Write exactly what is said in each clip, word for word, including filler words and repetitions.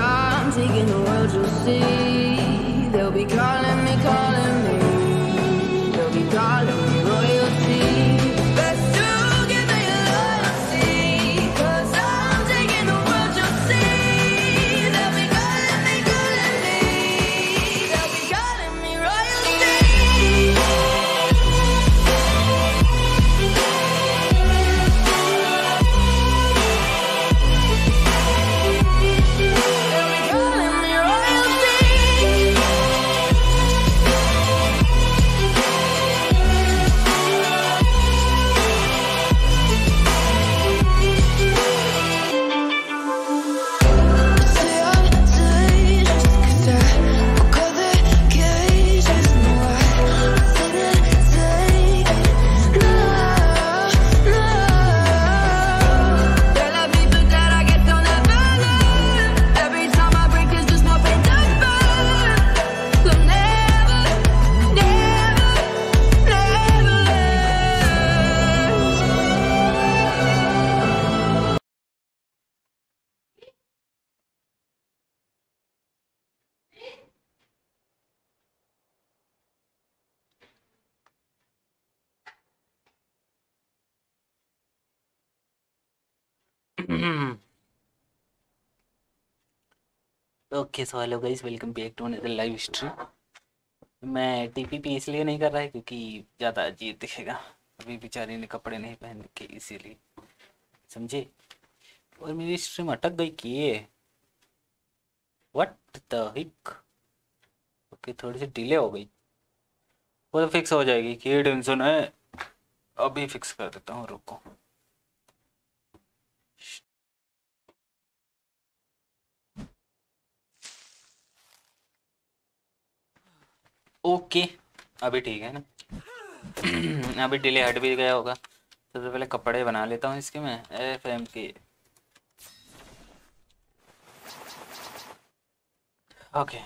time taking the world, you'll see. They'll be calling me, calling me. They'll be calling me royalty. Best to give me loyalty, 'cause I'm taking the world, you'll see. They'll be calling me, calling me. They'll be calling me royalty. Okay so hello guys, welcome back to another live stream. मैं TPP इसलिए नहीं कर रहा है क्योंकि ज़्यादा अजीब दिखेगा, अभी बेचारे ने कपड़े नहीं पहन के, इसीलिए समझे। और मेरी स्ट्रीम अटक गई कि ये व्हाट द हिक। ओके थोड़ी सी डिले हो गई, वो तो फिक्स हो जाएगी कि ये टेंशन है, अभी फिक्स कर देता हूँ, रुको। ओके अभी ठीक है ना। अभी डिले हट भी गया होगा। सबसे पहले कपड़े बना लेता हूँ इसके मैं, एफ एम के। Okay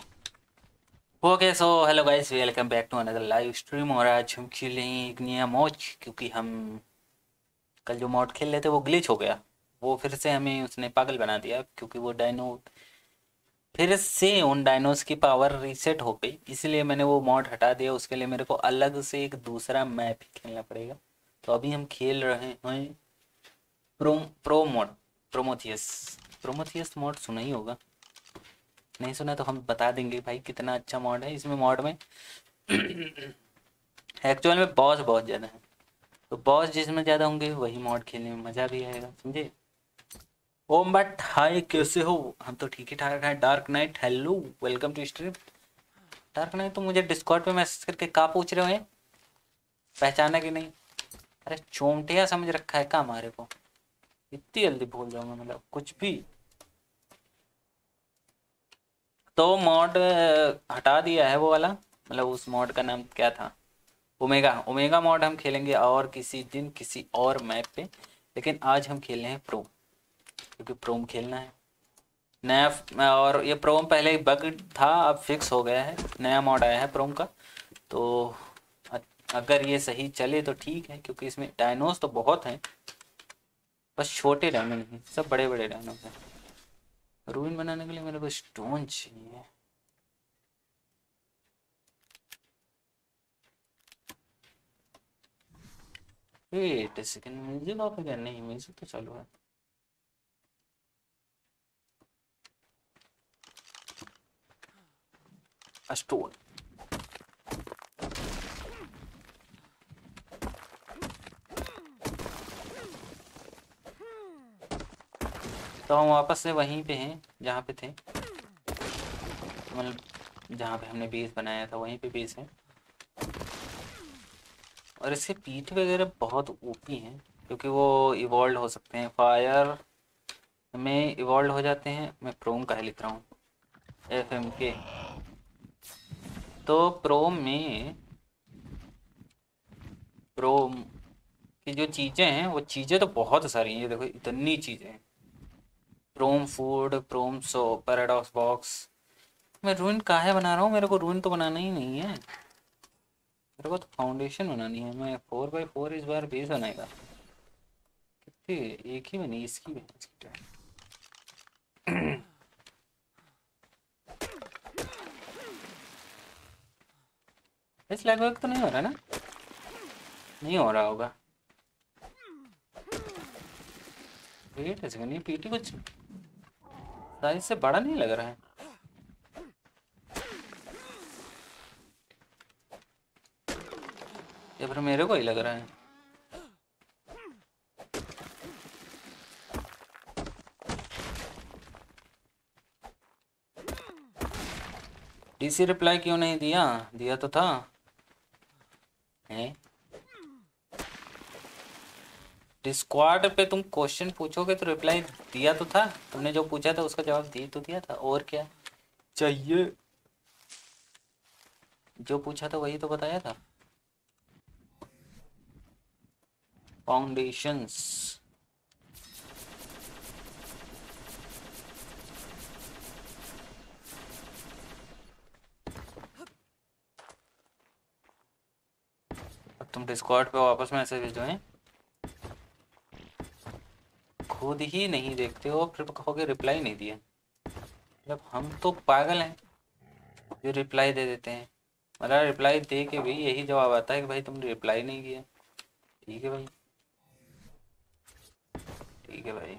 okay so hello guys, welcome back to another live stream. और आज हम खेलेंगे एक नया मॉच, क्योंकि हम कल जो मॉड खेल रहे थे वो ग्लिच हो गया, वो फिर से हमें उसने पागल बना दिया, क्योंकि वो डायनो फिर से उन डायनोस की पावर रीसेट हो गई, इसलिए मैंने वो मॉड हटा दिया। उसके लिए मेरे को अलग से एक दूसरा मैप खेलना पड़ेगा। तो अभी हम खेल रहे हैं pro pro mode Prometheus Prometheus mod सुना ही होगा, नहीं सुना तो हम बता देंगे भाई कितना अच्छा मॉड है। इसमें मॉड में एक्चुअल में बॉस बहुत ज़्यादा है, तो बॉस जिसमें ज़्यादा होंगे वही मॉड खेलने में मज़ा भी आएगा, समझे। ओम बट हाय, कैसे हो? हम तो ठीक ही ठाक हैं। Dark night hello, welcome to stream. Dark night तो मुझे डिस्कॉर्ड पे मैसेज करके क्या पूछ रहे हो, पहचाना कि नहीं? अरे चोमटिया समझ रखा है क्या हमारे को, इतनी जल्दी भूल जाऊंगा मतलब कुछ भी। तो मॉड हटा दिया है वो वाला, मतलब उस मॉड का नाम क्या था, ओमेगा। ओमेगा मॉड हम खेलेंगे और किसी दिन किसी और मैप पे, लेकिन आज हम खेल रहे हैं प्रो, क्योंकि प्रोम खेलना है नया। और ये प्रोम पहले बग था, अब फिक्स हो गया है, नया मॉड आया है प्रोम का। तो अगर ये सही चले तो ठीक है, क्योंकि इसमें डायनोस तो बहुत हैं, बस छोटे डायनो नहीं, सब बड़े बड़े डायनोस हैं। रूइन बनाने के लिए मेरे को स्टोन चाहिए। वेट सेकंड, म्यूजिक ऑफ है क्या? नहीं, म्यूजिक तो चालू है। स्टोन तो हम वापस से वहीं पे हैं जहाँ पे थे, मतलब जहाँ पे हमने बेस बनाया था वहीं पे बेस है। और इसके पीठ वगैरह बहुत ओपी हैं, क्योंकि वो इवॉल्व हो सकते हैं, फायर में इवॉल्व हो जाते हैं। मैं प्रोम का लिख रहा हूँ, एफ एम के। तो प्रोम में प्रोम की जो चीज़ें हैं, वो चीज़ें तो बहुत सारी हैं, ये देखो इतनी चीज़ें हैं। Prom food, prom so, paradox box. मैं रूइन काहे बना रहा हूँ, मेरे को रूइन तो बनाना ही नहीं है, मेरे को तो फाउंडेशन बनानी है। मैं फोर बाई फोर इस बार बेस बनाएगा, कितनी एक ही बनी इसकी भी। इस लैग वर्क तो नहीं हो रहा ना? नहीं हो रहा होगा। वेट इसका नहीं, पीटी कुछ साइज से बड़ा नहीं लग रहा है। ये पर मेरे को ही लग रहा है। डीसी रिप्लाई क्यों नहीं दिया? दिया तो था। डिस्कॉर्ड पे तुम क्वेश्चन पूछोगे तो रिप्लाई दिया तो था। तुमने जो पूछा था उसका जवाब दिया तो दिया था, और क्या चाहिए? जो पूछा था वही तो बताया था। फाउंडेशंस अब तुम डिस्कॉर्ड पे वापस मैसेज भेजो हैं, खुद ही नहीं देखते हो फिर कहोगे रिप्लाई नहीं दिया। मतलब हम तो पागल हैं जो रिप्लाई दे देते हैं। मतलब रिप्लाई दे के भी यही जवाब आता है कि भाई तुमने रिप्लाई नहीं किया। ठीक है भाई, ठीक है भाई।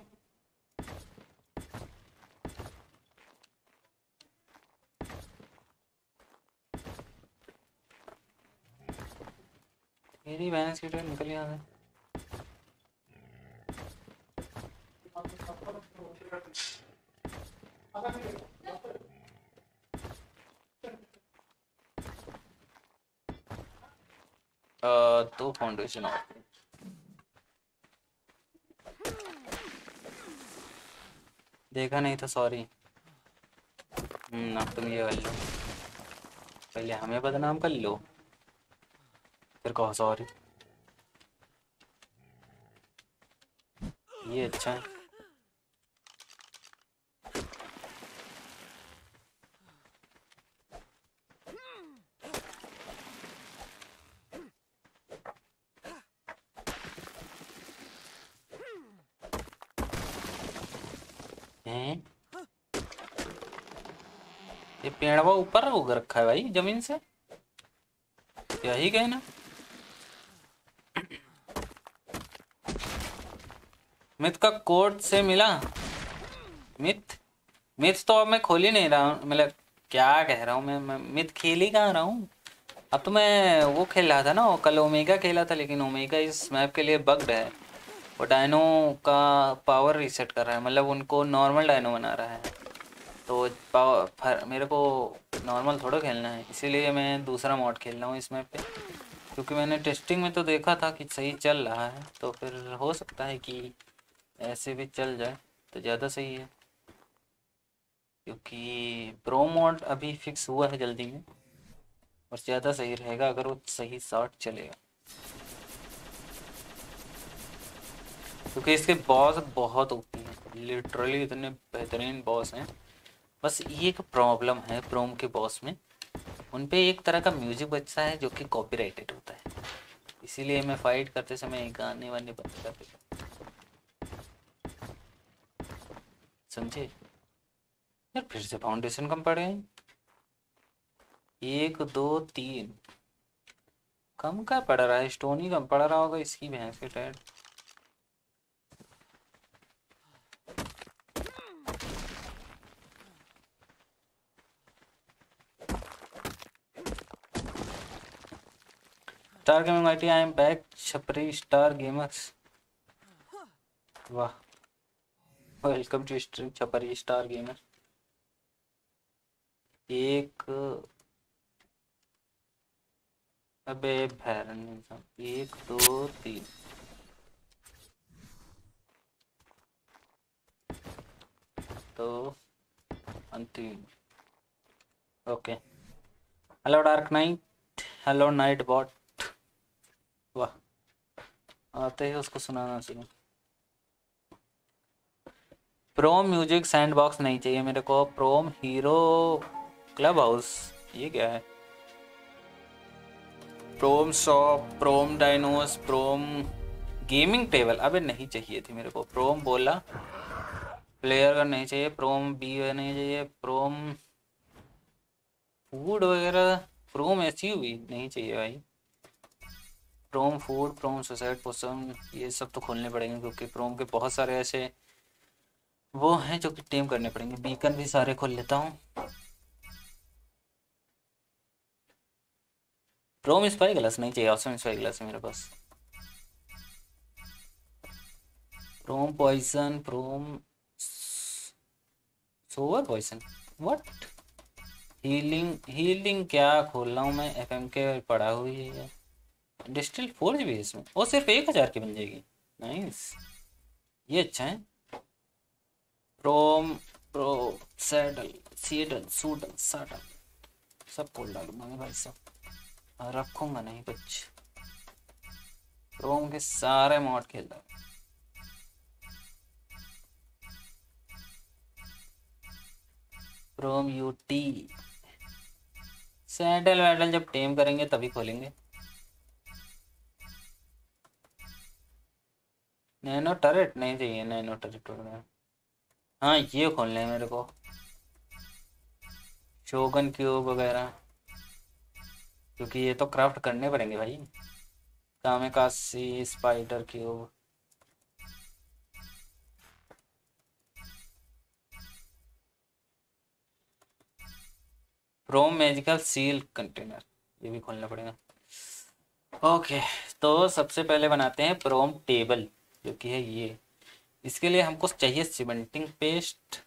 मेरी बैलेंस शीट निकल यहाँ है। दो फाउंडेशन और देखा नहीं था, सॉरी। अब तुम ये कर लो, पहले हमें बदनाम कर लो फिर कहो सॉरी। ये अच्छा है। पेड़वा ऊपर उग रखा है भाई जमीन से, क्या ही कहना। मिथ का कोर्ट से मिला। मिथ मिथ तो अब मैं खोल ही नहीं रहा हूँ। मतलब क्या कह रहा हूँ मैं, मैं मिथ खेल ही कहाँ रहा हूँ। अब तो मैं वो खेल रहा था ना, कल ओमेगा खेला था, लेकिन ओमेगा इस मैप के लिए बग्ड है। वो डायनो का पावर रीसेट कर रहा है, मतलब उनको नॉर्मल डायनो बना रहा है। तो पावर मेरे को नॉर्मल थोड़ा खेलना है, इसीलिए मैं दूसरा मोड खेल रहा हूँ इस मैप पे। क्योंकि मैंने टेस्टिंग में तो देखा था कि सही चल रहा है, तो फिर हो सकता है कि ऐसे भी चल जाए तो ज़्यादा सही है। क्योंकि प्रो मोड अभी फिक्स हुआ है जल्दी में, और ज़्यादा सही रहेगा अगर वो सही शॉट चलेगा। क्योंकि इसके बॉस बहुत ओपी हैं, लिटरली इतने बेहतरीन बॉस हैं। बस ये एक प्रॉब्लम है प्रोम के बॉस में, उन पे एक तरह का म्यूजिक बजता है जो कि कॉपीराइटेड होता है। इसीलिए मैं फाइट करते समय गाने वाने बंद कर देता, समझे यार। फिर से फाउंडेशन कम पड़े हैं, एक दो तीन कम का पड़ रहा है। स्टोन ही कम पड़ रहा होगा इसकी भैंस के tyre. Star gaming it, I am back छपरी स्टार गेमर्स। वाह, वेलकम टू स्ट्रीम छपरी स्टार गेमर। एक अबे भैरन साहब, एक दो तीन तो अंतिम। Okay, hello dark night, hello night bot. वाह, आते हैं उसको सुनाना चाहिए। प्रोम म्यूजिक सैंडबॉक्स नहीं चाहिए मेरे को, प्रोम हीरो क्लब हाउस। ये क्या है? Prom shop, prom dinos, prom gaming table. अबे नहीं चाहिए थी मेरे को। प्रोम बोला प्लेयर का नहीं चाहिए, प्रोम बी नहीं चाहिए, प्रोम फूड वगैरह प्रोम ऐसी हुई नहीं चाहिए भाई। प्रोम फूड, प्रोम सोसाइट, पोसम, ये सब तो खोलने पड़ेंगे क्योंकि प्रोम के बहुत सारे ऐसे वो हैं जो कि टीम करने पड़ेंगे। बीकन भी सारे खोल लेता हूँ। प्रोम स्पाई ग्लास नहीं चाहिए, ऑसम स्पाई ग्लास है मेरे पास। Prom poison, prom sour poison, what healing, healing क्या खोल रहा हूँ मैं। एफ एम के पड़ा हुई है, डिस्टिल फोर जी बी इसमें, वो सिर्फ एक हज़ार की बन जाएगी। नाइस, ये अच्छा है। प्रोम प्रो सैडल सीडल सूडल साडल सब खोल डालूंगा मैं भाई, सब रखूंगा नहीं कुछ। प्रोम के सारे मॉड खेल रहा हूँ। प्रोम यूटी सैडल वैडल जब टेम करेंगे तभी खोलेंगे। नैनो टरेट नहीं चाहिए, नैनो टरेट वगैरह। हाँ ये खोलने हैं मेरे को, शोगन क्यूब वगैरह, क्योंकि ये तो क्राफ्ट करने पड़ेंगे भाई। Kamikaze spider cube, pro magical seal container, ये भी खोलना पड़ेगा। ओके तो सबसे पहले बनाते हैं प्रोम टेबल जो कि है ये। इसके लिए हमको चाहिए सीमेंटिंग पेस्ट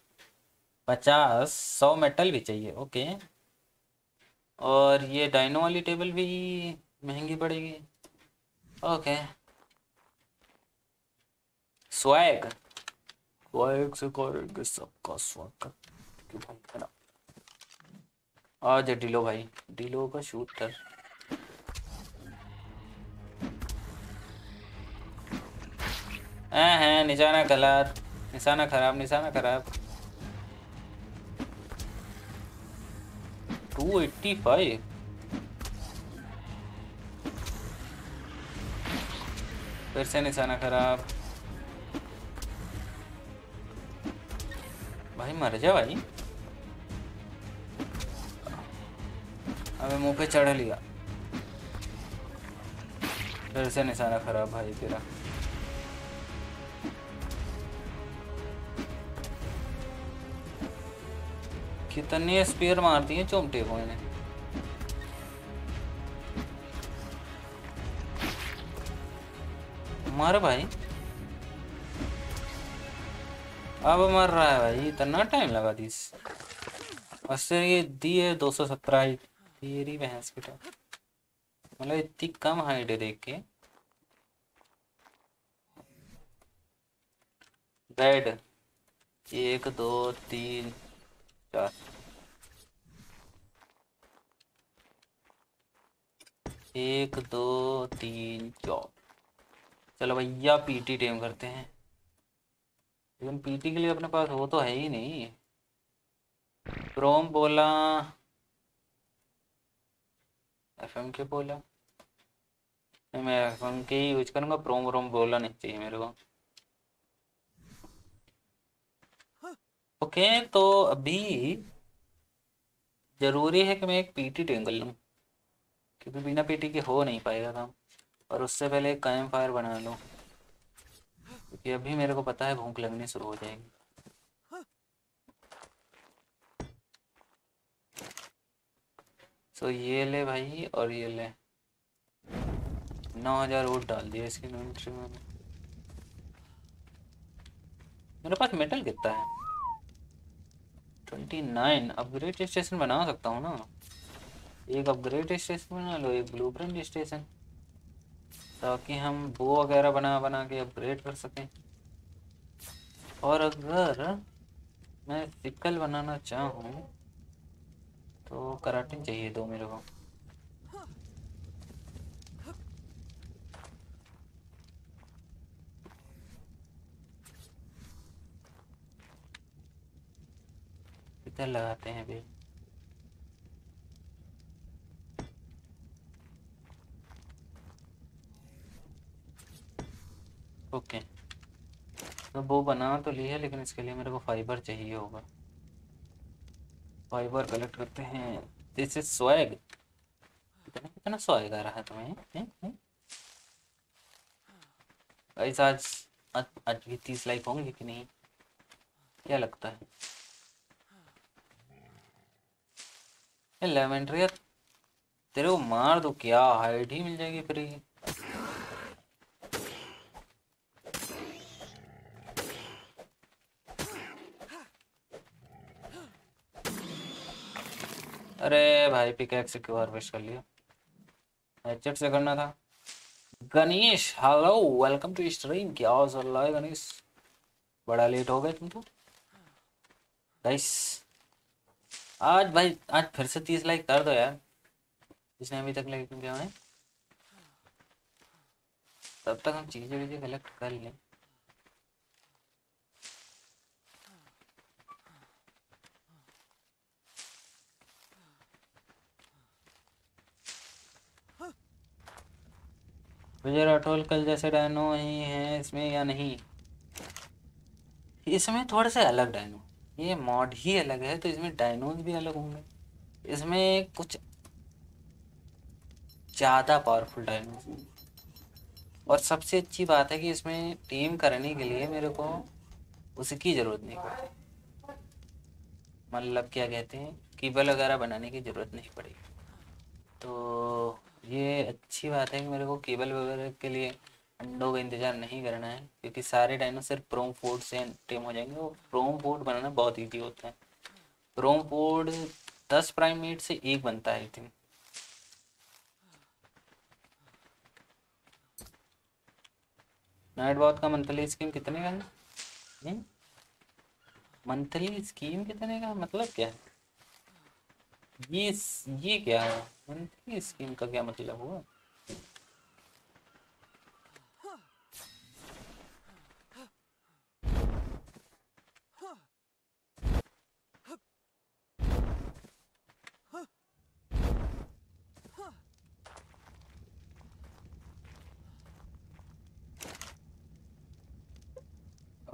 पचास, सौ मेटल भी चाहिए। ओके और ये डायनो वाली टेबल भी महंगी पड़ेगी। ओके स्वैग, स्वैग से करेंगे सबका स्वागत। आज डीलो भाई, डीलो का शूट कर। हैं निशाना गलत, निशाना खराब, निशाना खराब। टू एट्टी फाइव, फिर से निशाना खराब। भाई मर जा भाई, अबे मुंह पे चढ़ लिया। फिर से निशाना खराब भाई तेरा। कितने स्पीयर मारती है चोमटे को इन्हें। मर भाई, अब मर रहा है भाई। इतना टाइम लगा दी इससे, ये दी है दो सौ सत्रह हाइट तेरी भैंस की। मतलब इतनी कम हाइट है देख के। बेड एक दो तीन चार, एक दो तीन चार। चलो भैया पीटी टेम करते हैं, लेकिन पीटी के लिए अपने पास वो तो है ही नहीं। प्रोम बोला, एफएमके बोला, नहीं मैं एफएमके ही यूज करूंगा। प्रोम व्रोम बोला नहीं चाहिए मेरे को। ओके okay, तो अभी जरूरी है कि मैं एक पीटी टेम कर लूँ क्योंकि बिना पीटी के हो नहीं पाएगा काम। और उससे पहले एक कैम्प फायर बना लूँ क्योंकि अभी मेरे को पता है भूख लगनी शुरू हो जाएगी। तो ये ले भाई, और ये ले। नौ हज़ार वोट डाल दिया इसकी इन्वेंट्री में। मेरे पास मेटल कितना है, उनतीस। अपग्रेड स्टेशन बना सकता हूँ ना, एक अपग्रेड स्टेशन बना लो, एक ब्लूप्रिंट स्टेशन, ताकि हम वो वगैरह बना बना के अपग्रेड कर सकें। और अगर मैं सिकल बनाना चाहूँ तो कराटिन चाहिए दो मेरे को। इधर लगाते हैं भाई। ओके तो वो बना तो ली है, लेकिन इसके लिए मेरे को फाइबर चाहिए होगा। फाइबर कलेक्ट करते हैं। This is swag. ना सोएगा रहा तुम्हें गाइस। आज आज भी तीस लाइफ होंगे कि नहीं, क्या लगता है? लेवेंडरिया तेरे को मार दो, क्या हाइड ही मिल जाएगी फ्री। अरे भाई पिकैक्स क्यों हार्वेस्ट कर लिया, हेडशॉट से करना था। Ganesh hello welcome to stream, क्या चल रहा है गणेश? बड़ा लेट हो गए तुम तो गाइस। आज भाई आज फिर से तीस लाइक कर दो यार, जिसने अभी तक लाइक नहीं किया है। तब तक हम चीजें वीजें कलेक्ट कर लें। विजय राठौल कल जैसे डायनो ही है इसमें या नहीं? इसमें थोड़े से अलग डायनो, ये मॉड ही अलग है तो इसमें डायनोज भी अलग होंगे। इसमें कुछ ज़्यादा पावरफुल डायनो, और सबसे अच्छी बात है कि इसमें टीम करने के लिए मेरे को उसकी ज़रूरत नहीं पड़ती, मतलब क्या कहते हैं कीबल वगैरह बनाने की ज़रूरत नहीं पड़ेगी। तो ये अच्छी बात है कि मेरे को केबल वगैरह के लिए अंडों का इंतज़ार नहीं करना है, क्योंकि सारे डायनो सिर्फ प्रोम फोर्ड से टेम हो जाएंगे। वो प्रोम फोर्ड बनाना बहुत ईजी होता है। प्रोम फोर्ड दस प्राइम मेट से एक बनता है आई थिंक। नाइटवॉल्ट का मंथली स्कीम कितने का है? मंथली स्कीम कितने का मतलब क्या है? ये ये क्या है मंथली स्कीम का, क्या मतलब हुआ?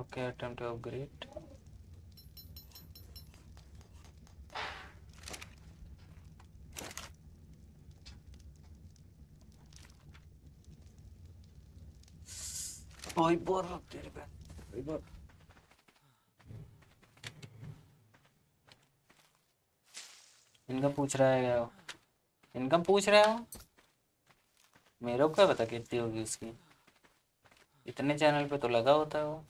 Okay, attempt to upgrade. Boy, boy, there, boy, boy. Income पूछ रहा है क्या वो? इनकम पूछ रहा है वो? मेरे को क्या पता कितनी होगी उसकी, इतने चैनल पे तो लगा होता है वो।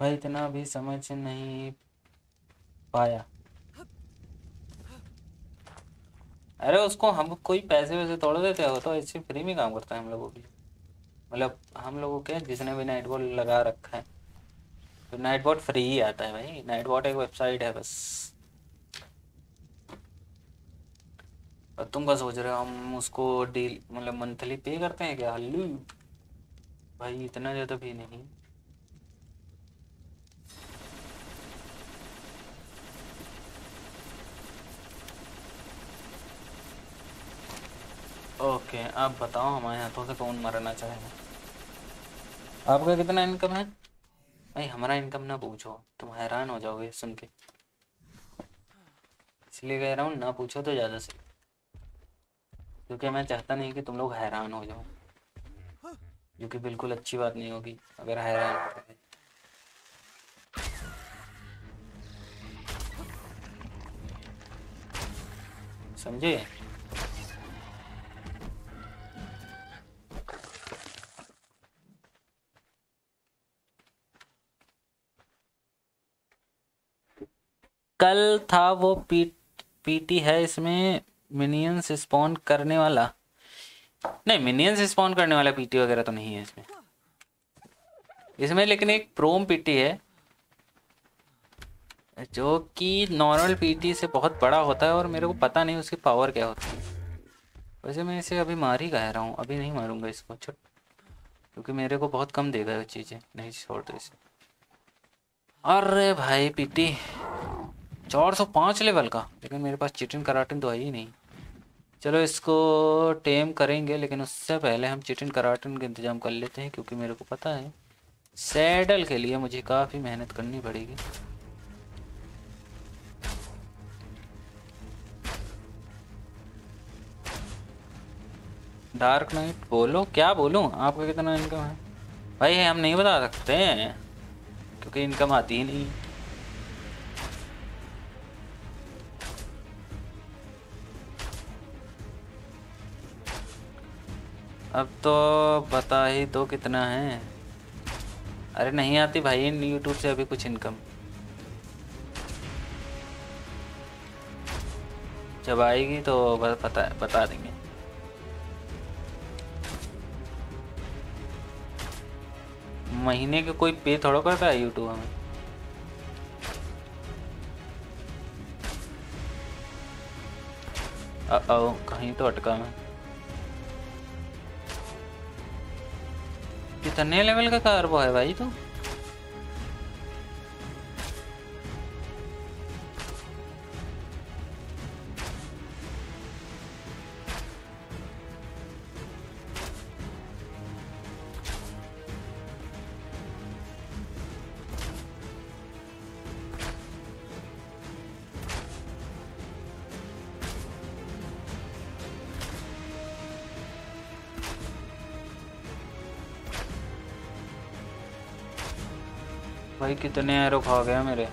भाई इतना भी समझ नहीं पाया। अरे उसको हम कोई पैसे वैसे तोड़ देते हो तो ऐसे फ्री में काम करता है हम लोगों के लिए, मतलब हम लोगों के जिसने भी नाइटवॉल लगा रखा है तो नाइटवॉल फ्री ही आता है भाई। नाइटवॉल एक वेबसाइट है बस, और तुम बस सोच रहे हो हम उसको डील मतलब मंथली पे करते हैं क्या? हल्लू भाई इतना ज़्यादा भी नहीं। ओके okay, आप बताओ हमारे हाथों से कौन मरना चाहेगा? आपका कितना इनकम है भाई? हमारा इनकम ना पूछो, तुम हैरान हो जाओगे सुन के, इसलिए कह रहा हूँ ना पूछो तो ज़्यादा से, क्योंकि मैं चाहता नहीं कि तुम लोग हैरान हो जाओ, जो कि बिल्कुल अच्छी बात नहीं होगी अगर हैरान हो जाए। समझे? कल था वो पी पीटी है, इसमें मिनियंस स्पॉन करने वाला नहीं, मिनियंस स्पॉन करने वाला पीटी वगैरह तो नहीं है इसमें। इसमें लेकिन एक प्रोम पीटी है जो कि नॉर्मल पीटी से बहुत बड़ा होता है, और मेरे को पता नहीं उसकी पावर क्या होती है। वैसे मैं इसे अभी मार ही कह रहा हूँ, अभी नहीं मारूंगा इसको छुट, क्योंकि मेरे को बहुत कम देगा वो चीज़ें, नहीं छोड़ दो इसे। अरे भाई पीटी चार सौ पाँच लेवल का, लेकिन मेरे पास चिटिन कराटिन तो है ही नहीं। चलो इसको टेम करेंगे, लेकिन उससे पहले हम चिटिन कराटिन का इंतज़ाम कर लेते हैं, क्योंकि मेरे को पता है सैडल के लिए मुझे काफ़ी मेहनत करनी पड़ेगी। डार्क नाइट बोलो, क्या बोलूँ, आपका कितना इनकम है भाई? हम नहीं बता सकते हैं क्योंकि इनकम आती ही नहीं। अब तो बता ही दो कितना है। अरे नहीं आती भाई इन यूट्यूब से अभी कुछ इनकम। जब आएगी तो बता बता देंगे। महीने के कोई पे थोड़ा करता है यूट्यूब हमें। ओ कहीं तो अटका मैं। कितने लेवल का कार्बो है भाई तू? भाई कितने एरो खा गया मेरे।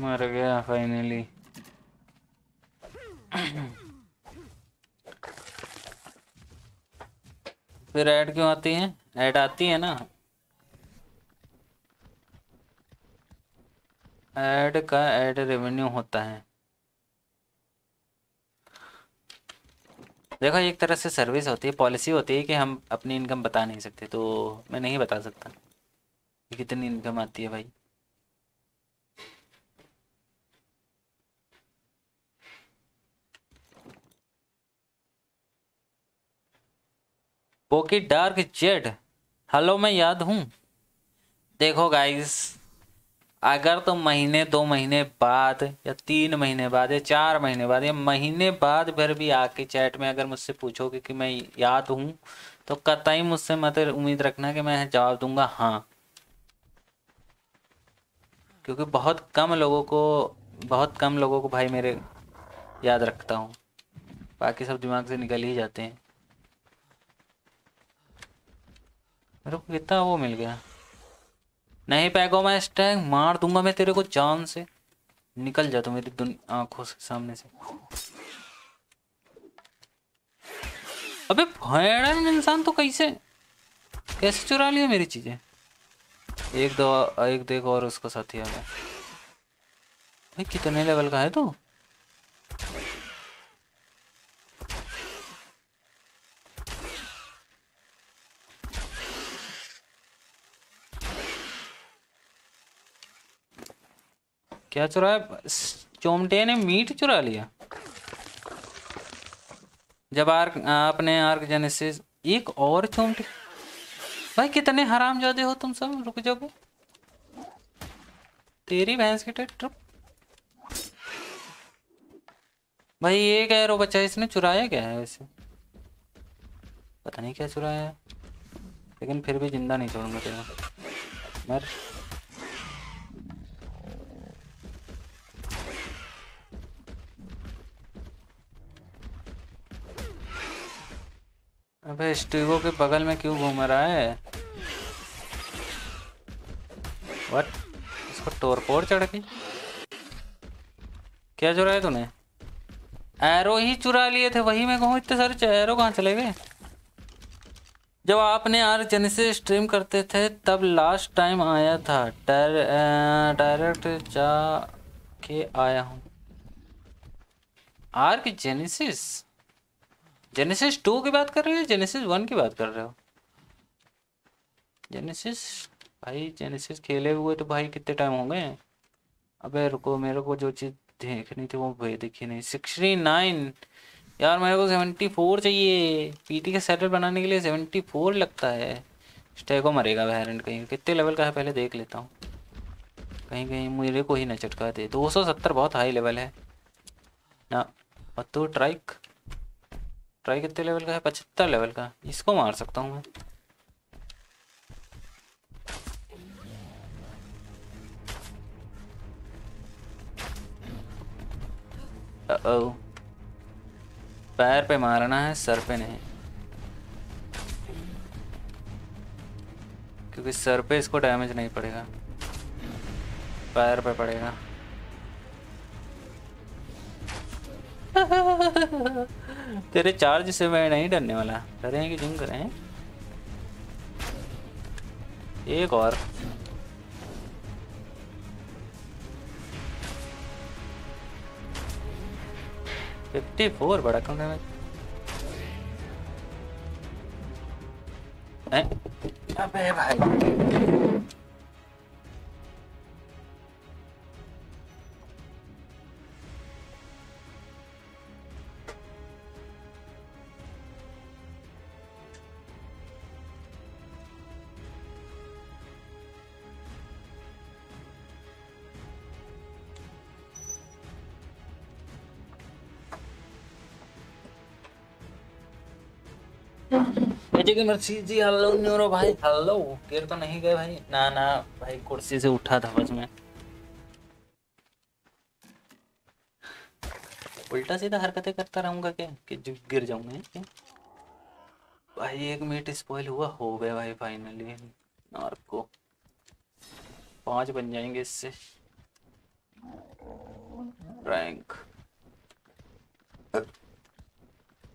मर गया फाइनली। फिर ऐड क्यों आती है? ऐड आती है ना, ऐड का ऐड रेवेन्यू होता है। देखो एक तरह से सर्विस होती है, पॉलिसी होती है कि हम अपनी इनकम बता नहीं सकते, तो मैं नहीं बता सकता कि कितनी इनकम आती है भाई। पोकी डार्क जेड हेलो, मैं याद हूँ। देखो गाइस, अगर तुम महीने दो महीने बाद या तीन महीने बाद या चार महीने बाद या महीने बाद फिर भी आके चैट में अगर मुझसे पूछोगे कि मैं याद हूँ, तो कतई मुझसे मत उम्मीद रखना कि मैं जवाब दूंगा हाँ, क्योंकि बहुत कम लोगों को बहुत कम लोगों को भाई मेरे याद रखता हूँ, बाकी सब दिमाग से निकल ही जाते हैं। मेरे को कितना वो मिल गया? नहीं पैगो मैं स्टैग मार दूंगा मैं तेरे को जान से, निकल जा तू मेरी दुनिया आंखों से सामने से। अबे भयंकर इंसान तो कैसे कैसे चुरा लिया मेरी चीजें। एक दो एक देखो और उसका साथी आ गया। भाई कितने लेवल का है तू तो? क्या चुराया? चोमटे ने मीट चुरा लिया। जब आर्क आपने आर्क जेनेसिस एक और चोमटे। भाई कितने हरामजादे हो तुम सब, रुक जाओगे तेरी भैंस की ट्रिप। भाई ये क्या रो बच्चा, इसने चुराया क्या है? वैसे पता नहीं क्या चुराया है, लेकिन फिर भी जिंदा नहीं छोड़ूंगा तेरा। मर अबे स्टीगो के बगल में क्यों घूम रहा है? व्हाट, इसको टोरपोर चढ़ गई। क्या चुराया है तूने? एरो ही चुरा लिए थे, वही मैं कहूँ इतने सारे एरो कहाँ चले गए? जब आपने आर्क जेनेसिस स्ट्रीम करते थे तब लास्ट टाइम आया था, डायरेक्ट जा के आया हूँ। आर्क जेनेसिस जेनेसिस टू की बात कर रहे हो या जेनेसिस वन की बात कर रहे हो? जेनेसिस भाई जेनेसिस खेले हुए तो भाई कितने टाइम हो गए। अबे रुको, मेरे को जो चीज़ देखनी थी वो भाई देखी नहीं। सिक्सटी नाइन यार मेरे को सेवेंटी फोर चाहिए पीटी के सेटल बनाने के लिए। सेवेंटी फोर लगता है। स्टैको मरेगा वैरेंट कहीं। कितने लेवल का है पहले देख लेता हूँ, कहीं कहीं मेरे को ही न चटका दे। दो सौ सत्तर बहुत हाई लेवल है ना। और तो ट्राइक ट्राइक कितने लेवल का है? पचहत्तर लेवल का। इसको मार सकता हूँ मैं। ओ पैर पे मारना है, सर पे नहीं, क्योंकि सर पे इसको डैमेज नहीं पड़ेगा, पैर पे पड़ेगा। तेरे चार्ज से मैं नहीं डरने वाला। डरे कि जिम करें। एक और फिफ्टी फोर बड़ा कम है। अबे भाई मर्सी जी हेलो न्यूरो भाई हेलो। गिर तो नहीं गए भाई? ना ना भाई, कुर्सी से उठा था बस मैं। उल्टा सीधा हरकतें करता रहूंगा क्या कि गिर जाऊंगा भाई? एक मिनट स्पॉइल हुआ। हो गया भाई फाइनली। और को पांच बन जाएंगे इससे। रैंक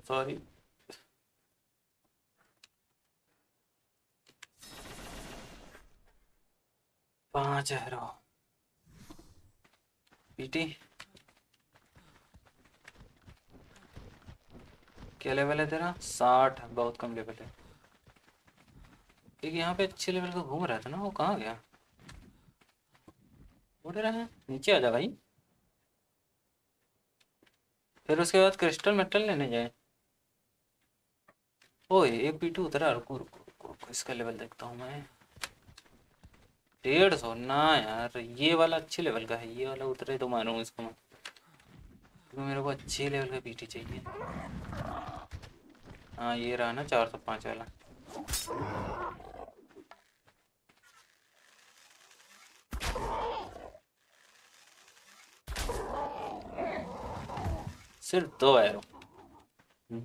सॉरी पाँच हेरो पीटी। क्या लेवल है तेरा? साठ। बहुत कम लेवल है। क्योंकि यहाँ पे अच्छे लेवल का घूम रहा था ना, वो कहाँ गया? उड़ रहा है। नीचे आ जा भाई। फिर उसके बाद क्रिस्टल मेटल लेने जाए। ओए एक पीटी उतरा। रुको रुको रुको रुको, इसका लेवल देखता हूँ मैं। डेढ़ सौ ना यार, ये वाला अच्छे लेवल का है। ये वाला उतरे तो मारूँ इसको मैं, क्योंकि मेरे को अच्छे लेवल का पीटी चाहिए। हाँ ये रहा ना चार सौ पाँच वाला। सिर्फ दो एरो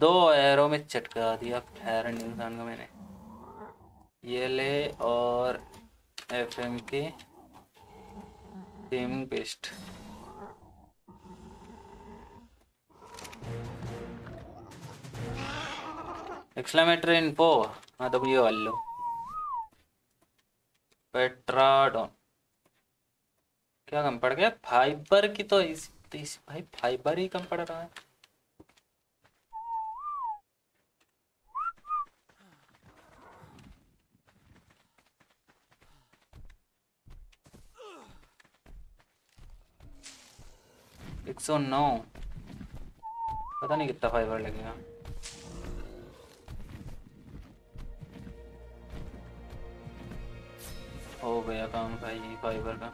दो एरो में चटका दिया हैरान इंसान को मैंने। ये ले और एफ एम के गेमिंग पेस्ट। Exclamatory info. हाँ तो ये वालो पेट्राडॉन। क्या कम पड़ गया? फाइबर की तो इस, इस भाई फाइबर ही कम पड़ रहा है। एक सौ नौ। पता नहीं कितना फाइबर लगेगा। हो गया काम भाई फाइबर का।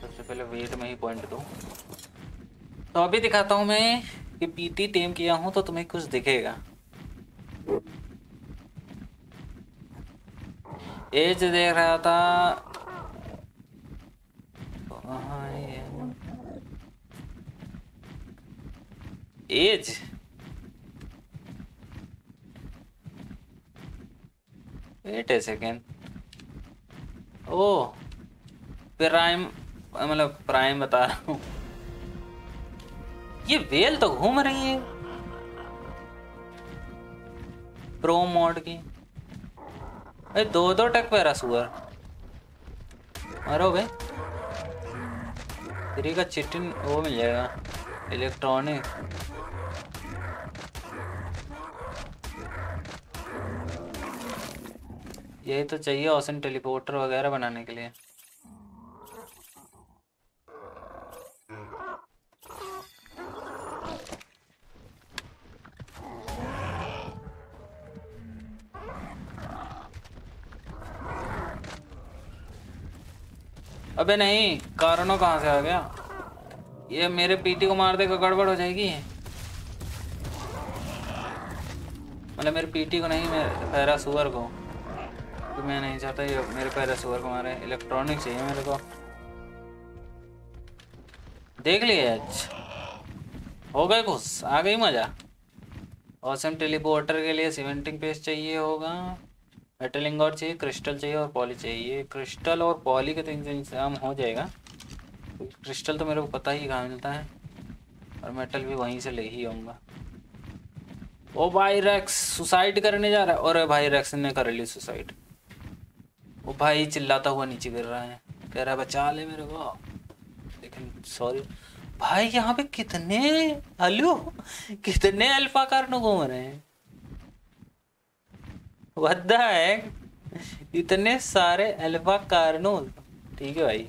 सबसे पहले वेट में ही पॉइंट दो। तो अभी दिखाता हूं मैं कि पीटी टीम किया हूं तो तुम्हें कुछ दिखेगा। एज देख रहा था as. Wait a second. O prime, मतलब प्राइम बता रहा हूँ। ये वेल तो घूम रही है प्रो मोड की। अरे दो दो टक पैरा सुअर मारो भाई। तेरी का चिटिन वो मिल जाएगा इलेक्ट्रॉनिक। यही तो चाहिए ऑसन टेलीपोर्टर वगैरह बनाने के लिए। अबे नहीं, कारणों कहाँ से आ गया? ये मेरे पीटी को मार देगा गड़बड़ हो जाएगी। मतलब मेरे पीटी को नहीं, मेरे पैरासूअर को, तो मैं नहीं चाहता ये मेरे पैरासूअर को मारे। इलेक्ट्रॉनिक चाहिए मेरे को। देख लिया, हो गए खुश, आ गई मजा। ऑसम टेलीपोर्टर के लिए सीमेंटिंग पेस्ट चाहिए होगा, मेटलिंग और चाहिए, क्रिस्टल चाहिए और पॉली चाहिए। क्रिस्टल और पॉली के तो इंतजाम हो जाएगा। क्रिस्टल तो मेरे को पता ही कहाँ मिलता है और मेटल भी वहीं से ले ही आऊँगा। ओ भाई रेक्स सुसाइड करने जा रहा है। और भाई रेक्स ने कर ली सुसाइड। वो भाई चिल्लाता हुआ नीचे गिर रहा है, कह रहा है बचा ले मेरे को। लेकिन सॉरी भाई, यहाँ पे कितने हेलो कितने अल्फा कार्नो घूम रहे हैं, वद्दा है इतने सारे अल्फा कार्नो। ठीक है भाई,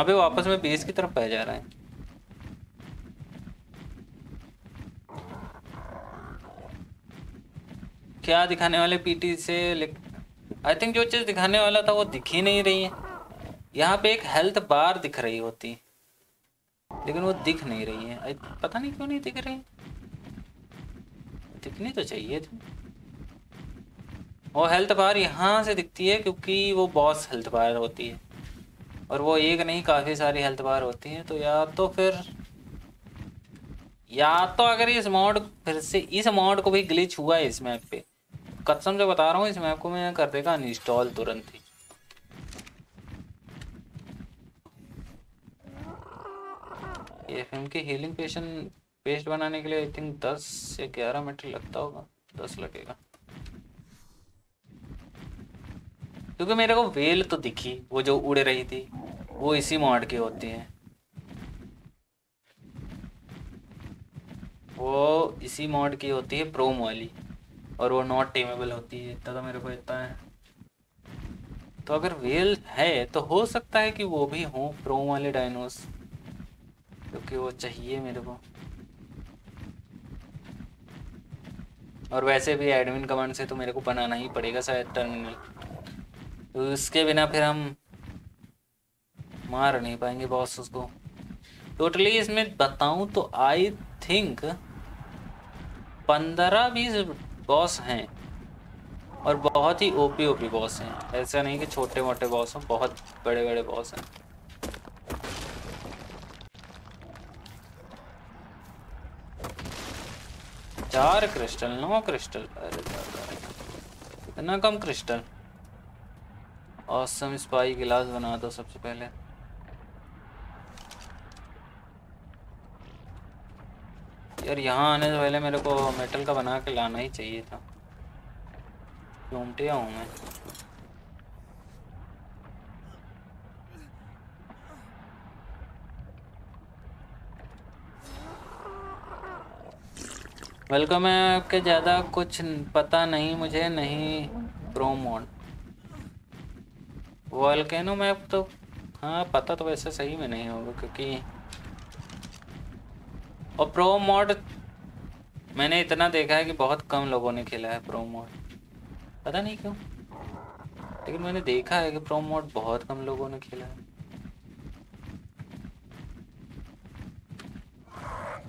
अबे वापस में बेस की तरफ पह जा रहा है। क्या दिखाने वाले पीटी से? आई थिंक जो चीज़ दिखाने वाला था वो दिख ही नहीं रही है। यहाँ पे एक हेल्थ बार दिख रही होती, लेकिन वो दिख नहीं रही है। पता नहीं क्यों नहीं दिख रही, दिखनी तो चाहिए थी। वो हेल्थ बार यहाँ से दिखती है क्योंकि वो बॉस हेल्थ बार होती है, और वो एक नहीं काफ़ी सारी हेल्थ बार होती है। तो या तो फिर या तो अगर इस मॉड फिर से इस मॉड को भी ग्लिच हुआ है इस मैप पे, कसम से बता रहा हूँ। इस मैप को मैं कर देगा अनइंस्टॉल तुरंत ही। एफएम के हीलिंग पेशेंट पेस्ट बनाने के लिए आई थिंक दस से ग्यारह मीटर लगता होगा, दस लगेगा। क्योंकि मेरे को वेल तो दिखी, वो जो उड़ रही थी वो इसी मॉड की होती है, वो इसी मॉड की होती है प्रोम वाली, और वो नॉट टेमेबल होती है। इतना तो मेरे को इतना है। तो अगर वेल है तो हो सकता है कि वो भी हो प्रोम वाले डायनोस, क्योंकि वो चाहिए मेरे को। और वैसे भी एडमिन कमांड से तो मेरे को बनाना ही पड़ेगा शायद टर्मिनल, तो उसके बिना फिर हम मार नहीं पाएंगे बॉस उसको टोटली। इसमें बताऊं तो आई थिंक पंद्रह बीस बॉस हैं, और बहुत ही ओपी ओपी बॉस हैं। ऐसा नहीं कि छोटे मोटे बॉस हों, बहुत बड़े बड़े बॉस हैं। चार क्रिस्टल, नौ क्रिस्टल, अरे इतना कम क्रिस्टल। ऑसम स्पाई गिलास बना दो सबसे पहले। यार यहाँ आने से पहले मेरे को मेटल का बना के लाना ही चाहिए था, घूमटिया हूँ मैं। वेलकम है आपके। ज़्यादा कुछ पता नहीं मुझे, नहीं प्रोमोड वॉल्केनो मैप तो हाँ पता तो वैसे सही में नहीं होगा, क्योंकि और प्रोमोड मैंने इतना देखा है कि बहुत कम लोगों ने खेला है प्रोमोड, पता नहीं क्यों, लेकिन मैंने देखा है कि प्रोमोड बहुत कम लोगों ने खेला है।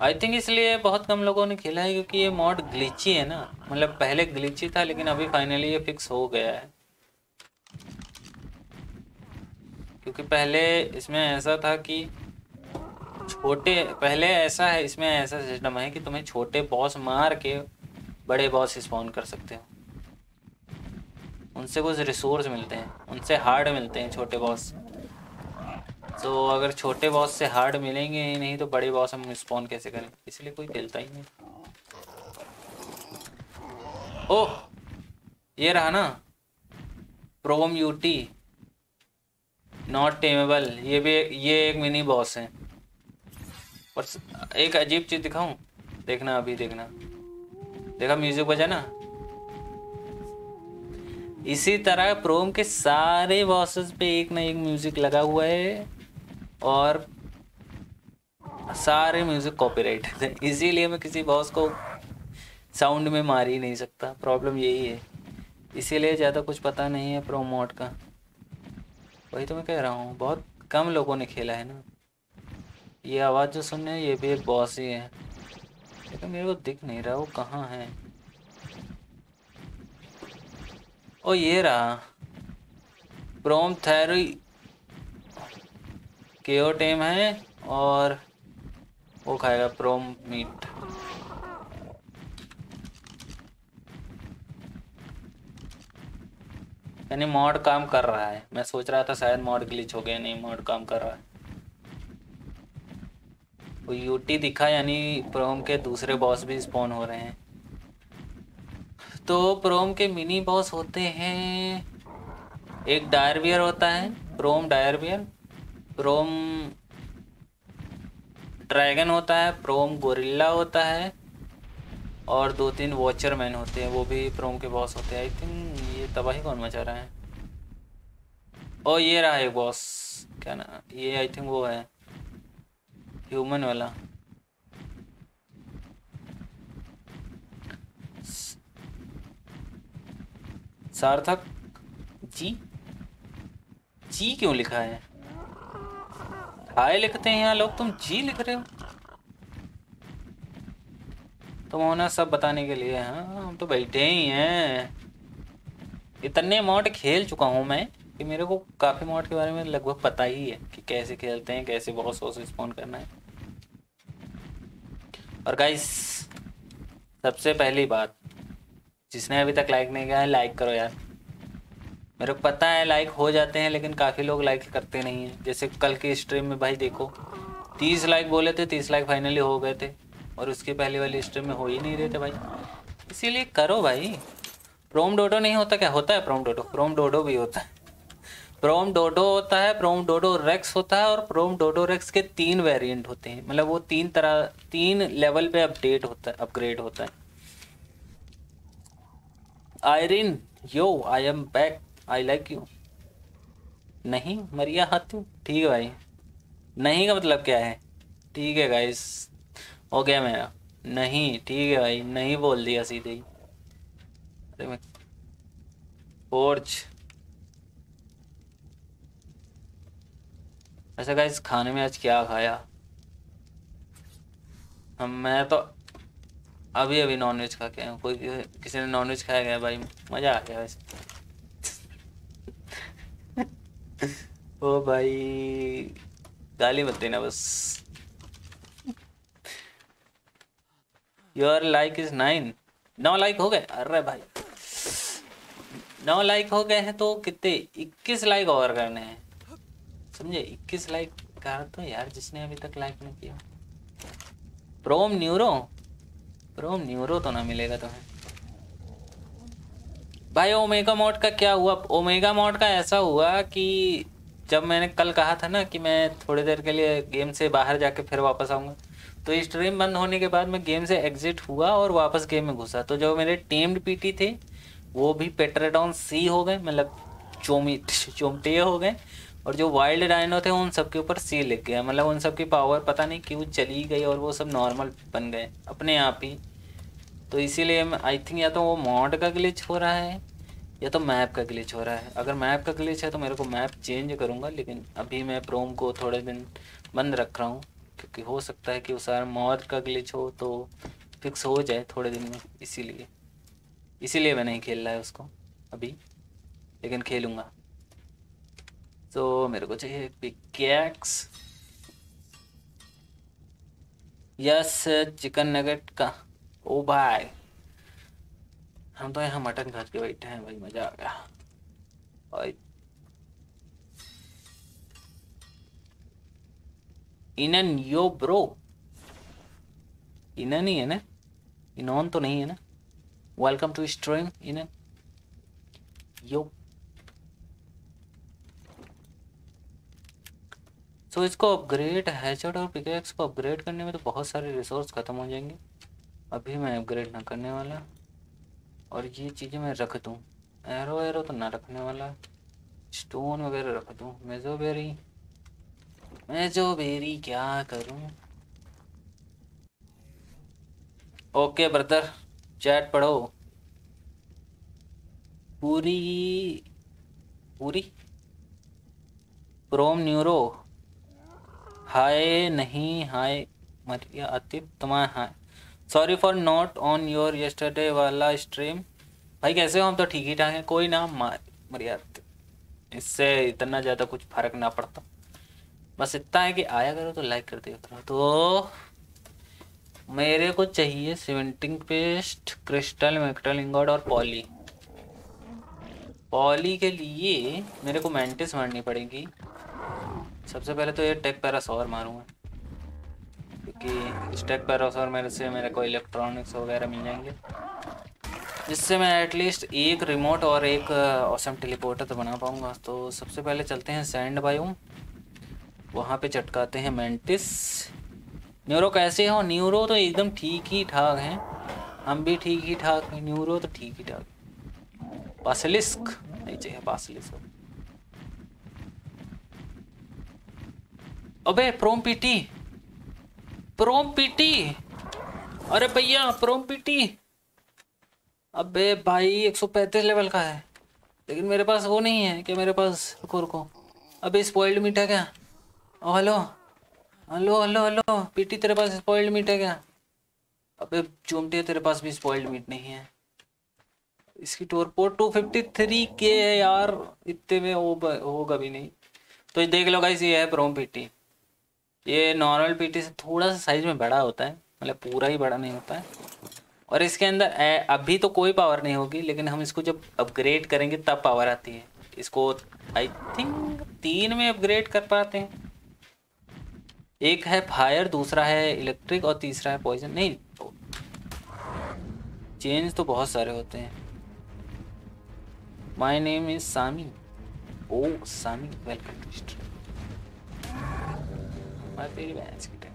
आई थिंक इसलिए बहुत कम लोगों ने खेला है क्योंकि ये मॉड ग्लिची है ना। मतलब पहले ग्लिची था, लेकिन अभी फाइनली ये फिक्स हो गया है। क्योंकि पहले इसमें ऐसा था कि छोटे पहले ऐसा है इसमें ऐसा सिस्टम है कि तुम्हें छोटे बॉस मार के बड़े बॉस स्पॉन कर सकते हो, उनसे कुछ रिसोर्स मिलते हैं, उनसे हार्ड मिलते हैं छोटे बॉस। तो so, अगर छोटे बॉस से हार्ड मिलेंगे ही नहीं तो बड़े बॉस हम स्पॉन कैसे करें, इसलिए कोई खेलता ही नहीं। ओह ये रहा ना प्रोम यूटी नॉट टेमेबल। ये भी ये एक मिनी बॉस है। और एक अजीब चीज़ दिखाऊं, देखना अभी देखना, देखा म्यूजिक बजा ना। इसी तरह प्रोम के सारे बॉसेस पे एक ना एक म्यूज़िक लगा हुआ है, और सारे म्यूज़िक कॉपीराइट है, इसीलिए मैं किसी बॉस को साउंड में मार ही नहीं सकता। प्रॉब्लम यही है, इसीलिए ज़्यादा कुछ पता नहीं है प्रोमोड का। वही तो मैं कह रहा हूँ, बहुत कम लोगों ने खेला है ना। ये आवाज़ जो सुन रहे हैं ये भी एक बॉस ही है, लेकिन मेरे को दिख नहीं रहा वो कहाँ है। ओ ये रहा प्रोमथेरी केओ टेम है और वो खाएगा प्रोम मीट। यानी मॉड काम कर रहा है, मैं सोच रहा था शायद मॉड ग्लिच हो गया, नहीं मॉड काम कर रहा है। वो यूटी दिखा यानी प्रोम के दूसरे बॉस भी स्पॉन हो रहे हैं। तो प्रोम के मिनी बॉस होते हैं, एक डायर बियर होता है, प्रोम डायर बियर, प्रोम ड्रैगन होता है, प्रोम गोरिल्ला होता है और दो तीन वॉचरमैन होते हैं, वो भी प्रोम के बॉस होते हैं। आई थिंक ये तबाही कौन मचा रहा है। और ये रहा एक बॉस, क्या ना ये आई थिंक वो है ह्यूमन वाला। सार्थक जी जी क्यों लिखा है? हाय लिखते हैं यहाँ लोग, तुम जी लिख रहे हो? तुम होना सब बताने के लिए। हाँ हम तो बैठे ही हैं, इतने मॉड खेल चुका हूँ मैं कि मेरे को काफ़ी मॉड के बारे में लगभग पता ही है कि कैसे खेलते हैं, कैसे बॉस वॉस स्पॉन करना है। और गाइस सबसे पहली बात, जिसने अभी तक लाइक नहीं किया है लाइक करो यार। मेरे को पता है लाइक हो जाते हैं लेकिन काफ़ी लोग लाइक करते नहीं हैं। जैसे कल की स्ट्रीम में भाई देखो तीस लाइक बोले थे, तीस लाइक फाइनली हो गए थे और उसके पहले वाली स्ट्रीम में हो ही नहीं रहे थे भाई। इसीलिए करो भाई। प्रोम डोडो नहीं होता क्या? होता है प्रोम डोडो, प्रोम डोडो भी होता है, प्रोम डोडो होता है, प्रोम डोडो रेक्स होता है और प्रोम डोडो रेक्स के तीन वेरिएंट होते हैं। मतलब वो तीन तरह तीन लेवल पे अपडेट होता है, अपग्रेड होता है। Irene yo I am back I like you. नहीं मरिया हाथ यू, ठीक है भाई। नहीं का मतलब क्या है? ठीक है गाइस हो गया मेरा नहीं, ठीक है भाई नहीं बोल दिया सीधे ही। अरे मैं पोर्च। अच्छा गाइस खाने में आज क्या खाया? हम मैं तो अभी अभी नॉनवेज खा के आया हूँ। कोई किसी ने नॉनवेज खाया गया भाई, मज़ा आ गया वैसे। ओ भाई गाली मत देना बस। योर लाइक इज नाइन, नौ लाइक हो गए। अरे भाई नौ लाइक हो गए हैं तो कितने इक्कीस लाइक और करने हैं, समझे? इक्कीस लाइक कर दो यार जिसने अभी तक लाइक नहीं किया। प्रोम न्यूरो, प्रोम न्यूरो तो ना मिलेगा तुम्हें भाई। ओमेगा मोड का क्या हुआ? ओमेगा मोड का ऐसा हुआ कि जब मैंने कल कहा था ना कि मैं थोड़ी देर के लिए गेम से बाहर जाके फिर वापस आऊँगा, तो स्ट्रीम बंद होने के बाद मैं गेम से एग्जिट हुआ और वापस गेम में घुसा। तो जो मेरे टेम्ड पीटी थे वो भी पेट्राडॉन सी हो गए, मतलब चोमी चोमटे हो गए, और जो वाइल्ड डायनो थे उन सबके ऊपर सी लग गया। मतलब उन सब की पावर पता नहीं क्यों चली गई और वो सब नॉर्मल बन गए अपने आप ही। तो इसीलिए आई थिंक या तो वो मॉड का ग्लिच हो रहा है या तो मैप का ग्लिच हो रहा है। अगर मैप का ग्लिच है तो मेरे को मैप चेंज करूँगा, लेकिन अभी मैं प्रोम को थोड़े दिन बंद रख रहा हूँ क्योंकि हो सकता है कि उस सारा मॉड का ग्लिच हो तो फिक्स हो जाए थोड़े दिन में, इसीलिए इसीलिए मैं नहीं खेल रहा है उसको अभी, लेकिन खेलूँगा। तो मेरे को चाहिए पिकैक्स। यस चिकन नगेट का। ओ भाई हम तो यहाँ मटन खा के बैठे हैं भाई, मज़ा आ गया। और इनन यो ब्रो, इनन ही है ना, इनॉन तो नहीं है ना। वेलकम टू स्ट्रीम इनन यो। सो इसको अपग्रेड, हैचर्ड और पिकैक्स को अपग्रेड करने में तो बहुत सारे रिसोर्स ख़त्म हो जाएंगे, अभी मैं अपग्रेड ना करने वाला। और ये चीज़ें मैं रख दूँ, एरो एरो तो ना रखने वाला, स्टोन वगैरह रख दूँ। मेजोबेरी, मैं जो बेरी क्या करूं। ओके ब्रदर चैट पढ़ो। पूरी पूरी प्रोम न्यूरो हाय नहीं हाय मरिया आतिफ तुम्हारा hi sorry for not on your yesterday वाला स्ट्रीम। भाई कैसे हो? हम तो ठीक ही ठाक हैं, कोई ना मरिया आतिफ, इससे इतना ज़्यादा कुछ फर्क ना पड़ता। बस इतना है कि आया करो तो लाइक कर दिया करो। तो मेरे को चाहिए cementing paste, crystal, metal ingot और पॉली। पॉली के लिए मेरे को मेंटिस मारनी पड़ेगी। सबसे पहले तो ये टेक पैरासोर मारूंगा क्योंकि इस टेक पैरासोर मेरे से मेरे को इलेक्ट्रॉनिक्स वगैरह मिल जाएंगे, जिससे मैं एटलीस्ट एक रिमोट और एक ऑसम टेलीपोर्टर तो बना पाऊंगा। तो सबसे पहले चलते हैं सैंड बायोम, वहाँ पे चटकाते हैं मेंटिस। न्यूरो कैसे हो? न्यूरो तो एकदम ठीक ही ठाक हैं, हम भी ठीक ही ठाक हैं, न्यूरो तो ठीक ही ठाक। बासिलिस्क नहीं चाहिए, बासिलिस्क। अबे प्रोम पीटी, प्रोम पीटी, अरे भैया प्रोम पीटी। अबे भाई एक सौ पैंतीस लेवल का है लेकिन मेरे पास वो नहीं है कि मेरे पास कुर को। अबे स्पॉइल्ड मीट है क्या? Hello hello hello hello PT, तेरे पास स्पॉइल्ड मीट है क्या? अबे चूमटे तेरे पास भी स्पॉइल्ड मीट नहीं है। इसकी टोरपोर्ट टू फिफ्टी थ्री के है यार, इतने में हो होगा भी नहीं। तो देख लो गाइस, ये है प्रोम पीटी। ये नॉर्मल पीटी से थोड़ा सा साइज में बड़ा होता है, मतलब पूरा ही बड़ा नहीं होता है। और इसके अंदर अभी तो कोई पावर नहीं होगी लेकिन हम इसको जब अपग्रेड करेंगे तब पावर आती है। इसको आई थिंक तीन में अपग्रेड कर पाते हैं, एक है फायर, दूसरा है इलेक्ट्रिक और तीसरा है पॉइजन। नहीं, चेंज तो बहुत सारे होते हैं। My name is Sami. O Sami, welcome to stream. मैं तेरी भैंस की टाइम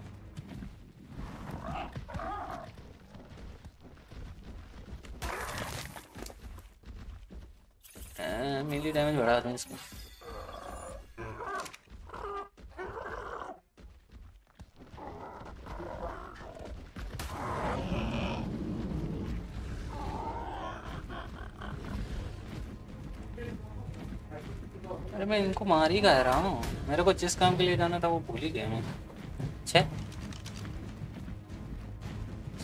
मिली डैमेज बढ़ा दूँ इसमें। अरे मैं इनको मार ही कह रहा हूँ, मेरे को जिस काम के लिए जाना था वो भूल ही गया मैं। अच्छा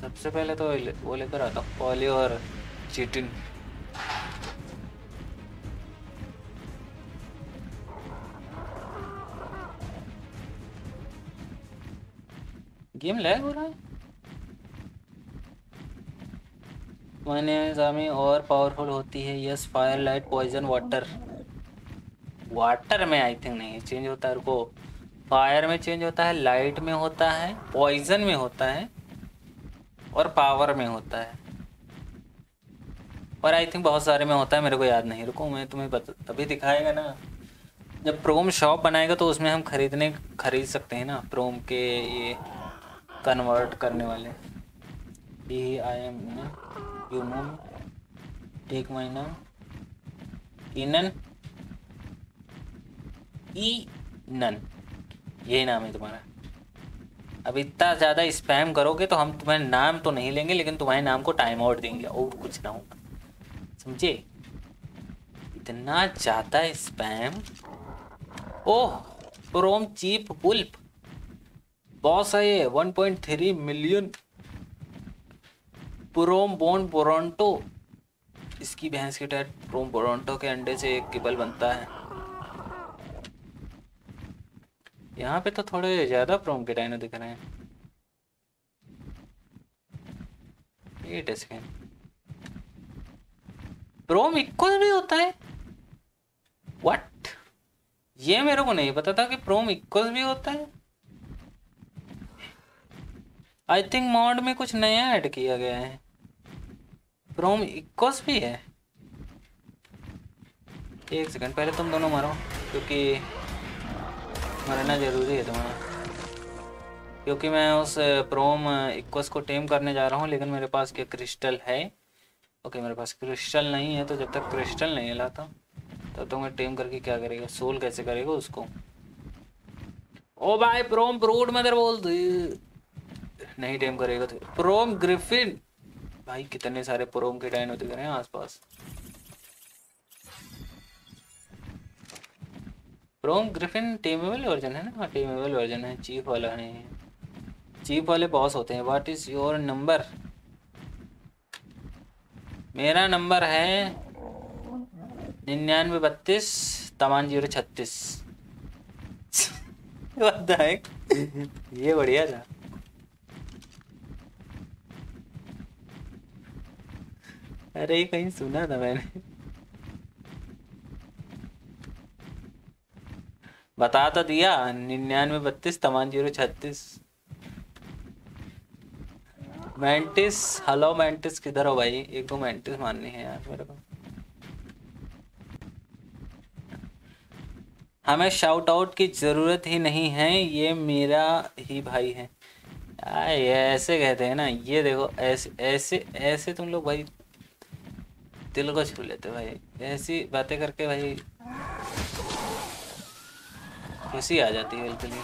सबसे पहले तो वो लेकर आता हूँ, पॉली और चिटिन। गेम लैग हो रहा है। मैंने जामी और पावरफुल होती है। Yes, fire, light, poison, water. Water में आई थिंक नहीं चेंज होता है, रुको। फायर में चेंज होता है, लाइट में होता है, पॉइजन में होता है और पावर में होता है, और आई थिंक बहुत सारे में होता है, मेरे को याद नहीं। रुको मैं तुम्हें बता, तभी दिखाएगा ना जब प्रोम शॉप बनाएगा तो उसमें हम खरीदने खरीद सकते हैं ना प्रोम के ये कन्वर्ट करने वाले। ये I am you mom take my नाम इनन ई नन, यही नाम है तुम्हारा। अब इतना ज़्यादा स्पैम करोगे तो हम तुम्हारे नाम तो नहीं लेंगे लेकिन तुम्हारे नाम को टाइम आउट देंगे और कुछ ना होगा, समझे? इतना ज़्यादा स्पैम। ओह प्रोम चीप बुल्प बॉस है ये। One point three million prom bone बोरोंटो, इसकी भैंस के टाइट। प्रोम बोरोंटो के अंडे से एक किबल बनता है। यहाँ पे तो थोड़े ज्यादा प्रोम के डायनो दिख रहे हैं। एट प्रोम इक्वल भी होता है। व्हाट? ये मेरे को नहीं पता था कि प्रोम इक्वल भी होता है। आई थिंक मॉड में कुछ नया ऐड किया गया है, प्रोम इक्वल भी है। एक सेकंड, पहले तुम दोनों मारो क्योंकि मरना ज़रूरी है तुम्हारा, क्योंकि मैं उस प्रोम इक्वस को टेम करने जा रहा हूँ। लेकिन मेरे पास क्या क्रिस्टल है? ओके मेरे पास क्रिस्टल नहीं है, तो जब तक क्रिस्टल नहीं लाता तब तक तो मैं टेम करके क्या करेगा, सोल कैसे करेगा उसको? ओ भाई प्रोम ब्रूड मदर बोल नहीं टेम करेगा तो प्रोम ग्रिफिन। भाई कितने सारे प्रोम के डायनो दिख रहे हैं आसपास। क्रोम ग्रिफिन टेमेबल वर्जन है ना, टेमेबल वर्जन है, चीप वाला है, चीप वाले बॉस होते हैं। What is your number? मेरा नंबर है निन्यानवे बत्तीस तमान जीरो छत्तीस। ये बढ़िया था। अरे कहीं सुना था मैंने, बता तो दिया निन्यानवे बत्तीस तमान जीरो छत्तीस। मेंटिस, हेलो मेंटिस किधर हो भाई? एक दो मेंटिस माननी है यार मेरे को। हमें शाउट आउट की ज़रूरत ही नहीं है, ये मेरा ही भाई है। आ, ये ऐसे कहते हैं ना, ये देखो ऐसे ऐसे ऐसे तुम लोग भाई दिल को छू लेते भाई, ऐसी बातें करके भाई खुशी आ जाती है बिल्कुल ही।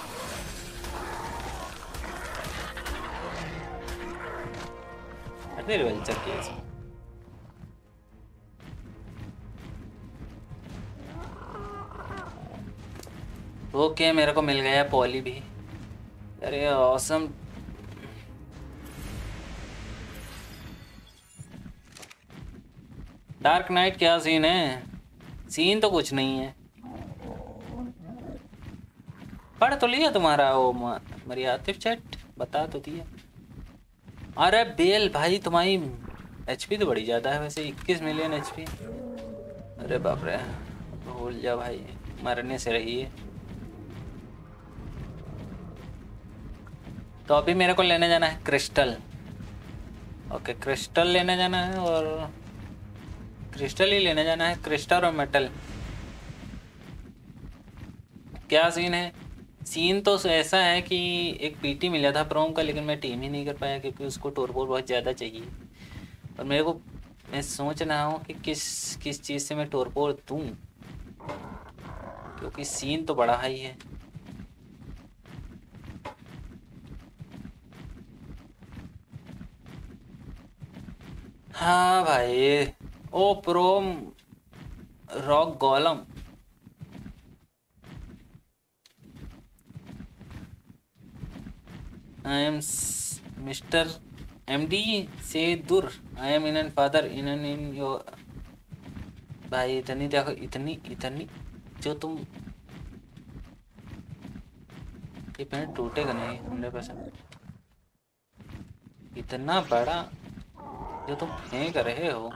ओके okay, मेरे को मिल गया पॉली भी। अरे ऑसम। डार्क नाइट क्या सीन है? सीन तो कुछ नहीं है, पढ़ तो लिया तुम्हारा वो मरियातिफ चैट, बता तो दिया। अरे बेल भाई तुम्हारी एचपी तो बड़ी ज़्यादा है वैसे, इक्कीस मिलियन एचपी। अरे बाप रे, भूल जा भाई, मरने से रही है। तो अभी मेरे को लेने जाना है क्रिस्टल। ओके क्रिस्टल लेने जाना है, और क्रिस्टल ही लेने जाना है, क्रिस्टल और मेटल। क्या सीन है? सीन तो ऐसा है कि एक पीटी मिला था प्रोम का, लेकिन मैं टीम ही नहीं कर पाया क्योंकि उसको टोरबोर बहुत ज़्यादा चाहिए, और मेरे को मैं सोच रहा हूँ कि किस किस चीज़ से मैं टोरबोर दूँ, क्योंकि सीन तो बड़ा हाई है। हाँ भाई, ओ प्रोम rock golem. I am Mister M D से दूर, I am in and father in and in your। भाई इतनी देखो, इतनी इतनी जो तुम ये पेन टूटेगा नहीं हंड्रेड परसेंट। इतना बड़ा जो तुम फेंक रहे हो,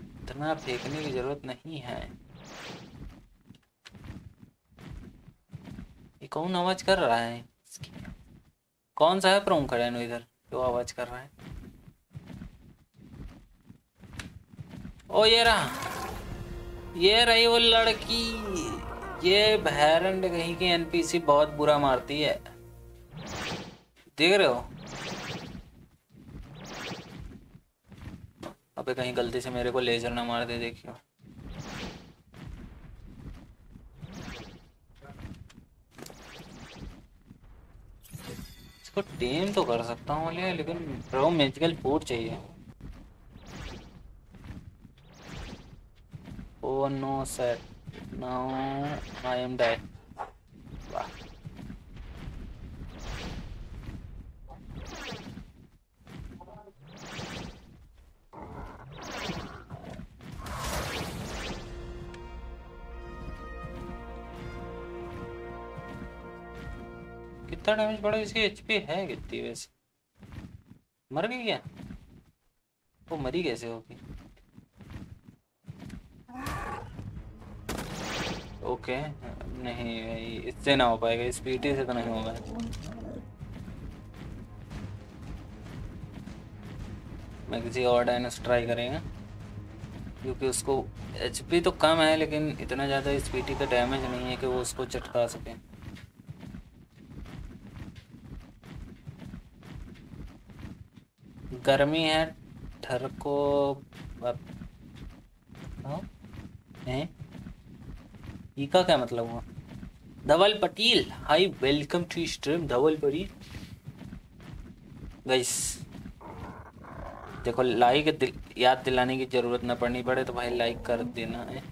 इतना फेंकने की जरूरत नहीं है। ये कौन आवाज कर रहा है? कौन सा है प्रोम खड़ा है इधर जो आवाज कर रहा है? ओ ये रहा, ये रही वो लड़की। ये भैरंड कहीं की एनपीसी बहुत बुरा मारती है, देख रहे हो? अबे कहीं गलती से मेरे को लेजर ना मार दे, देखियो। तो टीम तो कर सकता हूँ लेकिन प्रो मैजिकल फूड चाहिए। Oh no sir, now I am die. कितना डैमेज पड़ा? इसकी एचपी है कितनी वैसे? मर गई क्या वो? मरी कैसे होगी? ओके नहीं भाई, इससे ना हो पाएगा, इस पीटी से तो नहीं होगा। मैं किसी और डायनासोर ट्राई करेंगे, क्योंकि उसको एचपी तो कम है लेकिन इतना ज़्यादा इस पीटी का डैमेज नहीं है कि वो उसको चटका सके। गर्मी है, ठर को हैं ई का क्या मतलब हुआ? Dhaval Patel hi, welcome to stream Dhaval Patel. Guys देखो लाइक दिल, याद दिलाने की जरूरत ना पड़नी पड़े तो भाई लाइक कर देना है।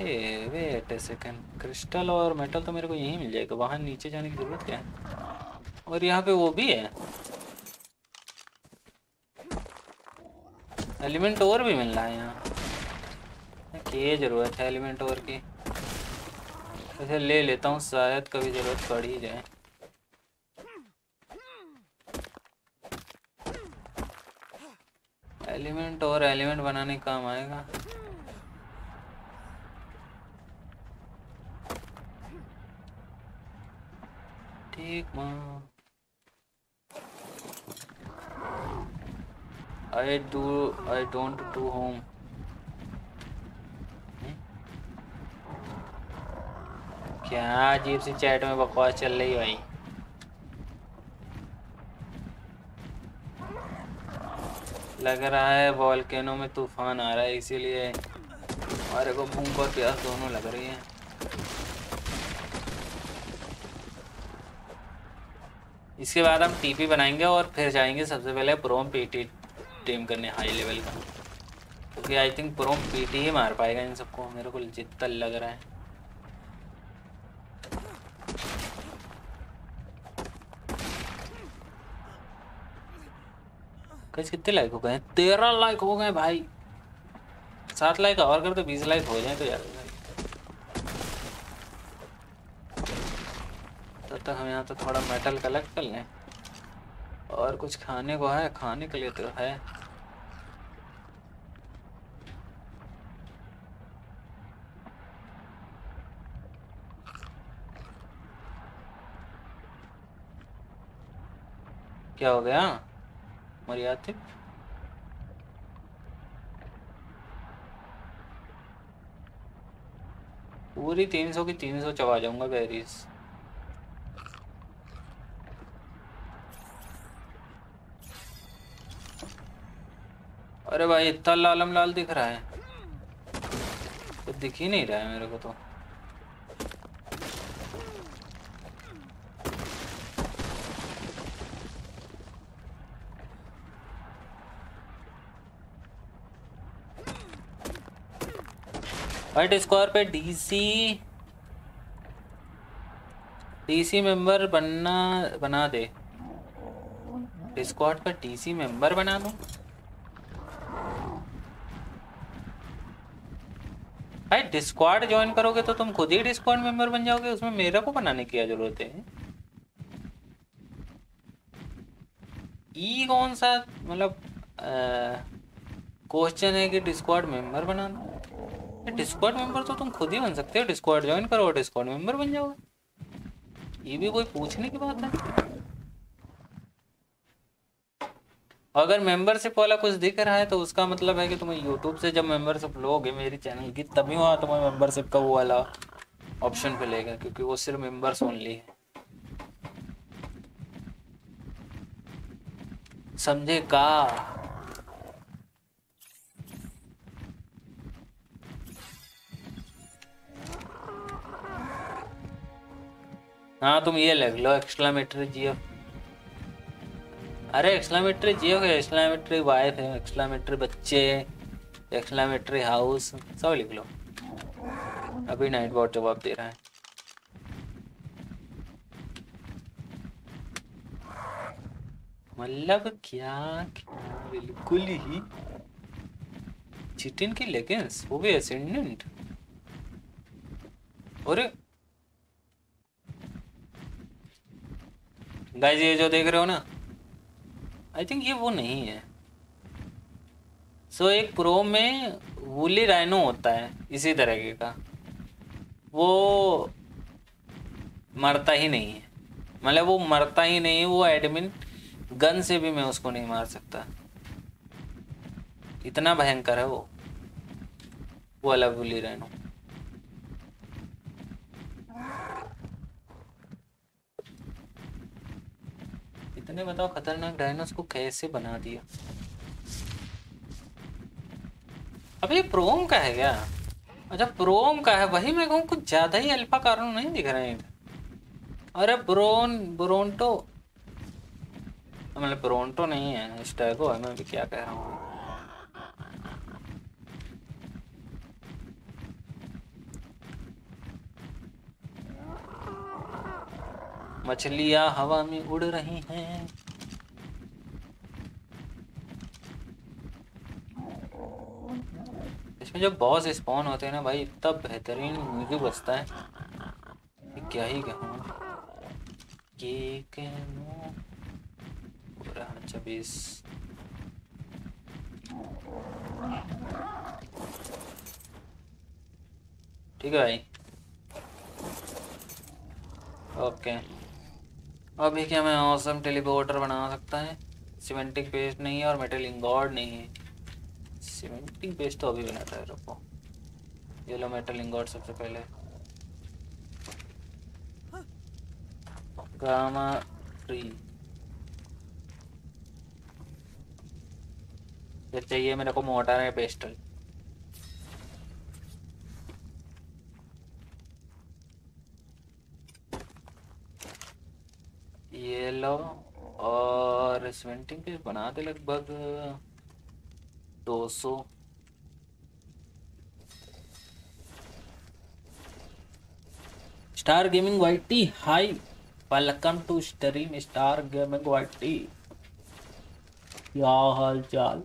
A wait a second, crystal और मेटल तो मेरे को यहीं मिल जाएगा, वहाँ नीचे जाने की जरूरत क्या है? और यहाँ पे वो भी है, एलिमेंट और भी मिल रहा है यहाँ, क्या जरूरत है एलिमेंट और की? ऐसे ले लेता हूँ, शायद कभी जरूरत पड़ ही जाए। एलिमेंट और एलिमेंट बनाने काम आएगा। ठीक माँ, I do I don't do home। क्या अजीब सी चैट में बकवास चल रही है भाई। लग रहा है वॉल्केनो में तूफान आ रहा है, इसीलिए हमारे को भूख और प्यास दोनों लग रही है। इसके बाद हम टीपी बनाएंगे और फिर जाएंगे सबसे पहले प्रोम पीटी टीम करने हाई लेवल का, क्योंकि आई थिंक प्रोम पीटी ही मार पाएगा इन सबको, मेरे को जितना लग रहा है। कितने लाइक हो गए? तेरह लाइक हो गए भाई। सात लाइक और कर तो बीस लाइक हो जाए तो यार। तब तक हम यहाँ तो थोड़ा मेटल कलेक्ट कर लें, और कुछ खाने को है, खाने के लिए तो है। क्या हो गया मरियातिप? पूरी तीन सौ की तीन सौ चबा जाऊंगा बेरीज। अरे भाई इतना लालम लाल दिख रहा है, तो दिख ही नहीं रहा है मेरे को तो। वाइट स्क्वायर पे डीसी डीसी मेंबर बनना बना दे, डिस्कॉर्ड पे डीसी मेंबर बना दो भाई। डिस्कॉर्ड ज्वाइन करोगे तो तुम खुद ही डिस्कॉर्ड मेंबर बन जाओगे, उसमें मेरा को बनाने की क्या जरूरत है? ई कौन सा मतलब क्वेश्चन है कि डिस्कॉर्ड मेंबर बना दो? डिस्कॉर्ड मेंबर तो तुम खुद ही बन सकते हो, डिस्कॉर्ड ज्वाइन करो और डिस्कॉर्ड मेंबर बन जाओगे, ये भी कोई पूछने की बात है? अगर मेंबरशिप वाला कुछ दिख रहा है तो उसका मतलब है कि तुम्हें यूट्यूब से जब मेंबरशिप लोगे मेरे चैनल की, तभी वहाँ तुम्हें मेंबरशिप का वो वाला ऑप्शन मिलेगा, क्योंकि वो सिर्फ मेंबर्स ओनली है, समझे का? हाँ तुम ये लग लो एक्सक्लेमेटरी जियो। अरे एक्सक्लेमेटरी जियो है, एक्सक्लेमेटरी वाइफ है, एक्सक्लेमेटरी बच्चे, एक्सक्लेमेटरी हाउस, सब लिख लो। अभी नाइटवॉट जवाब दे रहा है। मतलब क्या, क्या बिल्कुल ही चिटिन की लेगेंस, वो भी एसेंडेंट। अरे गाइज ये जो देख रहे हो ना, आई थिंक ये वो नहीं है। सो so, एक प्रो में वूली राइनो होता है इसी तरह का, वो मरता ही नहीं है, मतलब वो मरता ही नहीं है, वो एडमिन गन से भी मैं उसको नहीं मार सकता, इतना भयंकर है वो वो वाला वूली राइनो। तुमने बताओ खतरनाक डायनोस को कैसे बना दिया? अब ये प्रोम का है क्या? अच्छा प्रोम का है, वही मैं कहूँ कुछ ज्यादा ही अल्फा कार्बन नहीं दिख रहे हैं। अरे ब्रोन ब्रोंटो मतलब ब्रोंटो नहीं है, स्टैगो है, मैं भी क्या कह रहा हूँ। मछलियां हवा में उड़ रही हैं। इसमें जब बॉस स्पॉन होते हैं ना भाई, इतना बेहतरीन म्यूजिक बजता है क्या ही कहूँ। ये कहूँ पूरा छब्बीस ठीक है भाई ओके। अभी क्या मैं ऑसम टेलीपोर्टर बना सकता है? सिमेंटिक पेस्ट नहीं है और मेटल इंगॉर्ड नहीं है। सिमेंटिक पेस्ट तो अभी बनाता है, रुको। ये लो मेटल इंगॉर्ड सबसे पहले। गामा ट्री ये चाहिए मेरे को, मोटर है पेस्टल। ये लो और सीमेंटिंग पेस्ट बनाते लगभग दो सौ। Star gaming white T hi, welcome to stream star gaming white T. क्या हाल चाल?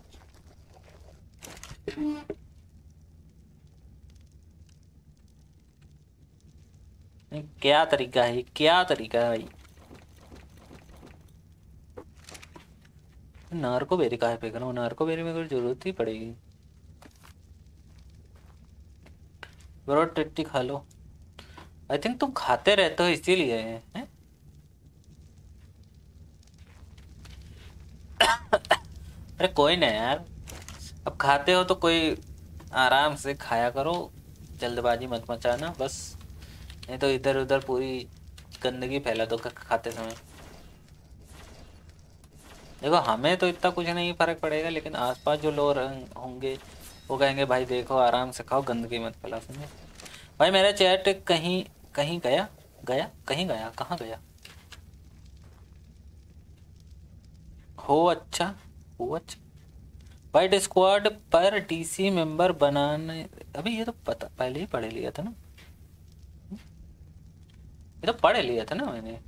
क्या तरीका है, क्या तरीका है भाई? नार्को बेरी का है पे करूँ, नार्को बेरी में कोई जरूरत ही पड़ेगी। ब्रो टिट्टी खा लो। आई थिंक तुम खाते रहते हो इसीलिए हैं। अरे कोई ना यार, अब खाते हो तो कोई आराम से खाया करो, जल्दबाजी मत मचाना बस, नहीं तो इधर उधर पूरी गंदगी फैला दो खाते समय। देखो हमें तो इतना कुछ नहीं फर्क पड़ेगा, लेकिन आसपास जो लोग होंगे वो कहेंगे भाई देखो आराम से खाओ, गंदगी मत फैलाओ। समझे भाई? मेरा चैट कहीं कहीं गया गया कहीं गया कहाँ गया हो? अच्छा हो अच्छा भाई। डिस्कॉर्ड पर डीसी मेंबर बनाने, अभी ये तो पता पहले ही पढ़ लिया था ना, ये तो पढ़ लिया था ना मैंने।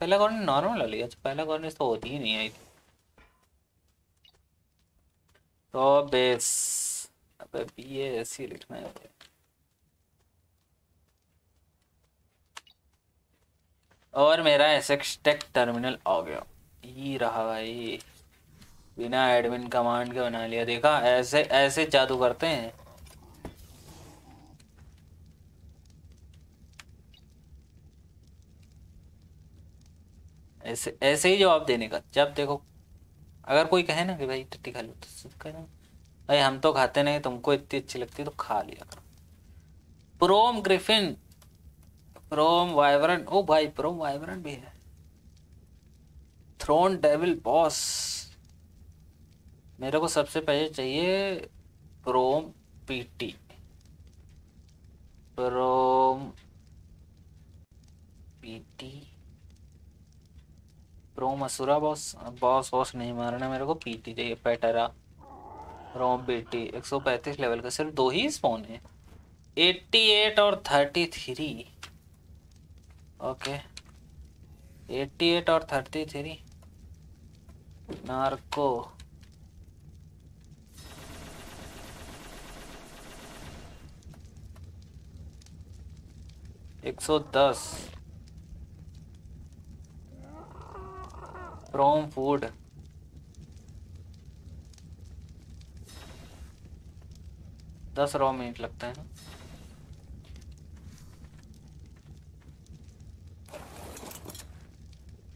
पहला कॉर्नर नॉर्मल ले लिया, पहला कॉर्नर तो होती ही नहीं आई थी तो बेस। अब बी ए एस ही लिखना है। और मेरा एसेक्स टेक टर्मिनल आ गया, ये रहा भाई, बिना एडमिन कमांड के बना लिया। देखा ऐसे ऐसे जादू करते हैं। ऐसे ऐसे ही जवाब देने का। जब देखो अगर कोई कहे ना कि भाई टट्टी खा लो तो कहना भाई हम तो खाते नहीं, तुमको इतनी अच्छी लगती है तो खा लिया करो। प्रोम ग्रिफिन, प्रोम वाइब्रेंट, ओ भाई प्रोम वाइब्रेंट भी है। थ्रोन डेविल बॉस, मेरे को सबसे पहले चाहिए प्रोम पीटी, प्रोम पीटी, प्रोम असुरा बॉस। बॉस बॉस नहीं मारना, मेरे को पीटी चाहिए, पैटरा प्रोम पीटी। एक सौ पैंतीस लेवल का सिर्फ दो ही स्पॉन है, अठासी और तैंतीस। ओके अठासी और तैंतीस। नार्को एक सौ दस, प्रोम फूड दस रॉ मिनट लगता है ना।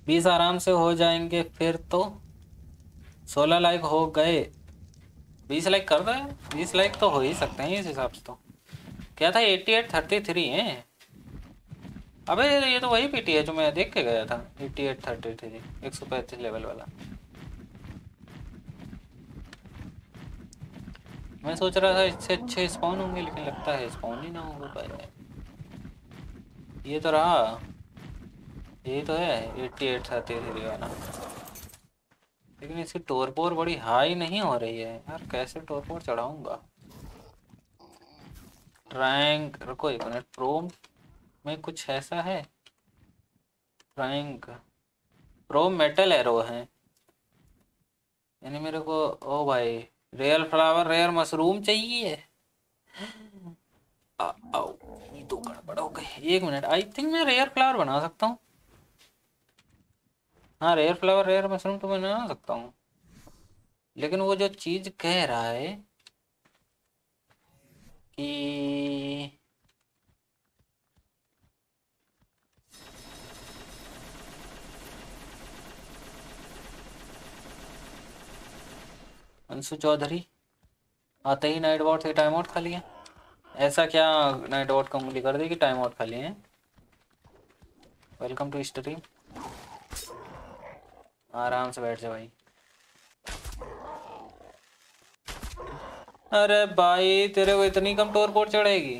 बीस आराम से हो जाएंगे फिर तो। सोलह लाइक हो गए, बीस लाइक कर दो, बीस लाइक तो हो ही सकते हैं इस हिसाब से। तो क्या था अठासी तैंतीस है। अबे ये तो वही पीटी है जो मैं देख के गया था, अठासी तैंतीस, एक सौ पैंतीस लेवल वाला। मैं सोच रहा था इससे अच्छे स्पॉन होंगे, लेकिन लगता है स्पॉन ही ना हो पाए। ये तो रहा, ये तो है अठासी तैंतीस वाला, लेकिन इसकी टोरपोर बड़ी हाई नहीं हो रही है यार, कैसे टोरपोर चढ़ाऊंगा? ट्रैंक, रुको एक मिनट, प्रोम में कुछ ऐसा है फ्राइंग प्रो मेटल एरो है, यानी मेरे को ओ भाई रेयर फ्लावर रेयर मशरूम चाहिए। आ, आओ ये दो गड़बड़ हो गई। एक मिनट, आई थिंक मैं रेयर फ्लावर बना सकता हूँ। हाँ रेयर फ्लावर रेयर मशरूम तो मैं बना सकता हूँ, लेकिन वो जो चीज़ कह रहा है कि अंशु चौधरी आते ही नाइट वॉट से टाइम आउट खा लिए। ऐसा क्या नाइट वॉट का उंगली कर दे कि टाइम आउट खा लिए हैं। वेलकम टू स्ट्रीम, आराम से बैठ जाओ भाई। अरे भाई तेरे को इतनी कम टोर कोड चढ़ेगी।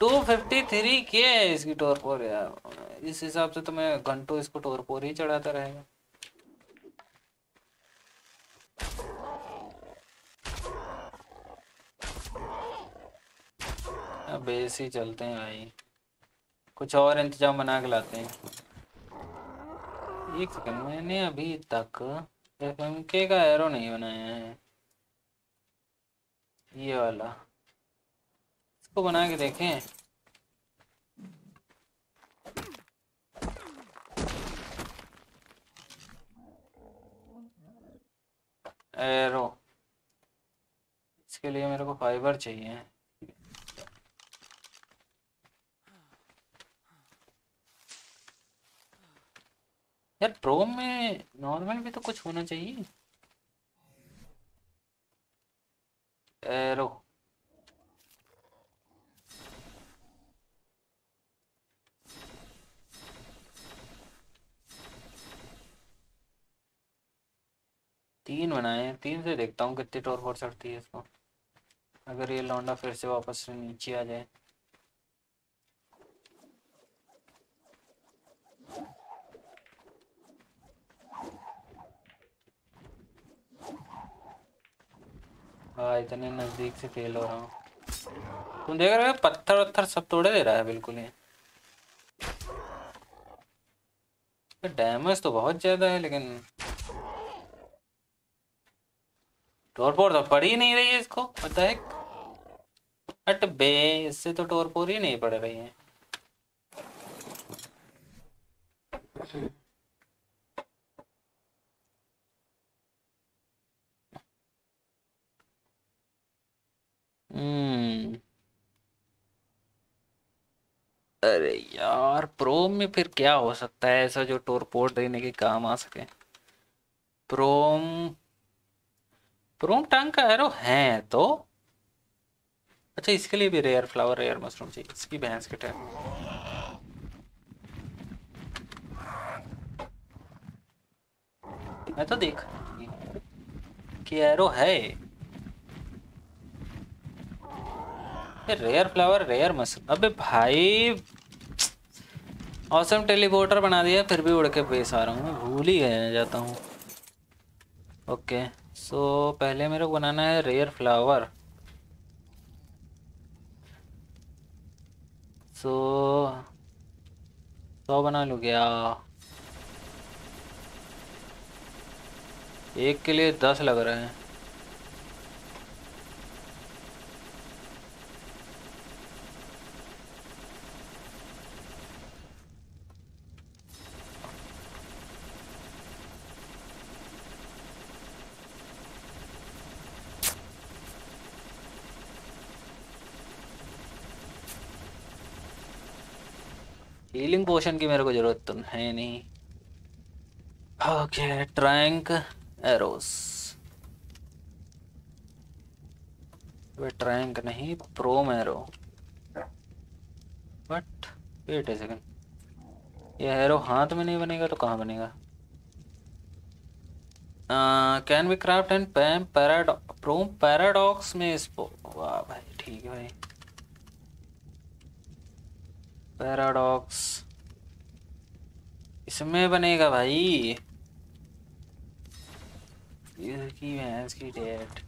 टू फिफ्टी थ्री के है इसकी टोर कोड यार, इस हिसाब से तो मैं घंटों इसको टोर कोड ही चढ़ाता रहेगा। अब ऐसे चलते हैं भाई, कुछ और इंतजाम बना के लाते हैं। एक सेकंड, मैंने अभी तक एफएमके का एरो नहीं बनाया है, ये वाला इसको बना के देखें। एरो इसके लिए मेरे को फाइबर चाहिए। यार प्रो में नॉर्मल भी तो कुछ होना चाहिए। एरो तीन बनाए हैं, तीन से देखता हूँ कितनी टोर फोड़ चढ़ती है इसको। अगर ये लौंडा फिर से वापस से नीचे आ जाए। हाँ इतने नज़दीक से फेल हो रहा हूँ। तुम देख रहे हो पत्थर वत्थर सब तोड़े दे रहा है बिल्कुल ही। डैमेज तो बहुत ज़्यादा है, लेकिन टोरपोर तो पड़ ही नहीं रही है इसको। पता है हट बे, इससे तो टोरपोर ही नहीं पड़ रही है। हम्म अरे यार प्रो में फिर क्या हो सकता है ऐसा जो टोर पोर्ट देने के काम आ सके। प्रोम प्रोम टंग का एरो है तो अच्छा। इसके लिए भी रेयर फ्लावर रेयर मशरूम चाहिए। इसकी भैंस के टाइम मैं तो देख कि एरो है। रेयर फ्लावर रेयर मशरूम, अबे भाई ऑसम टेलीपोर्टर बना दिया फिर भी उड़ के पेश आ रहा हूँ मैं, भूल ही गया जाता हूँ। ओके सो पहले मेरे को बनाना है रेयर फ्लावर। सो सौ बना लूँ क्या? एक के लिए दस लग रहे हैं। हीलिंग पोशन की मेरे को जरूरत तो है नहीं। ओके ट्रैंक एरोस, वे ट्रैंक नहीं प्रोम arrow. But wait a second, ये एरो हाथ में नहीं बनेगा तो कहाँ बनेगा? कैन बी क्राफ्ट एंड पैम पैराड प्रोम पैराडॉक्स में इसको। वाह भाई ठीक है भाई। पैराडॉक्स इसमें बनेगा भाई। इसकी भैंस की डेट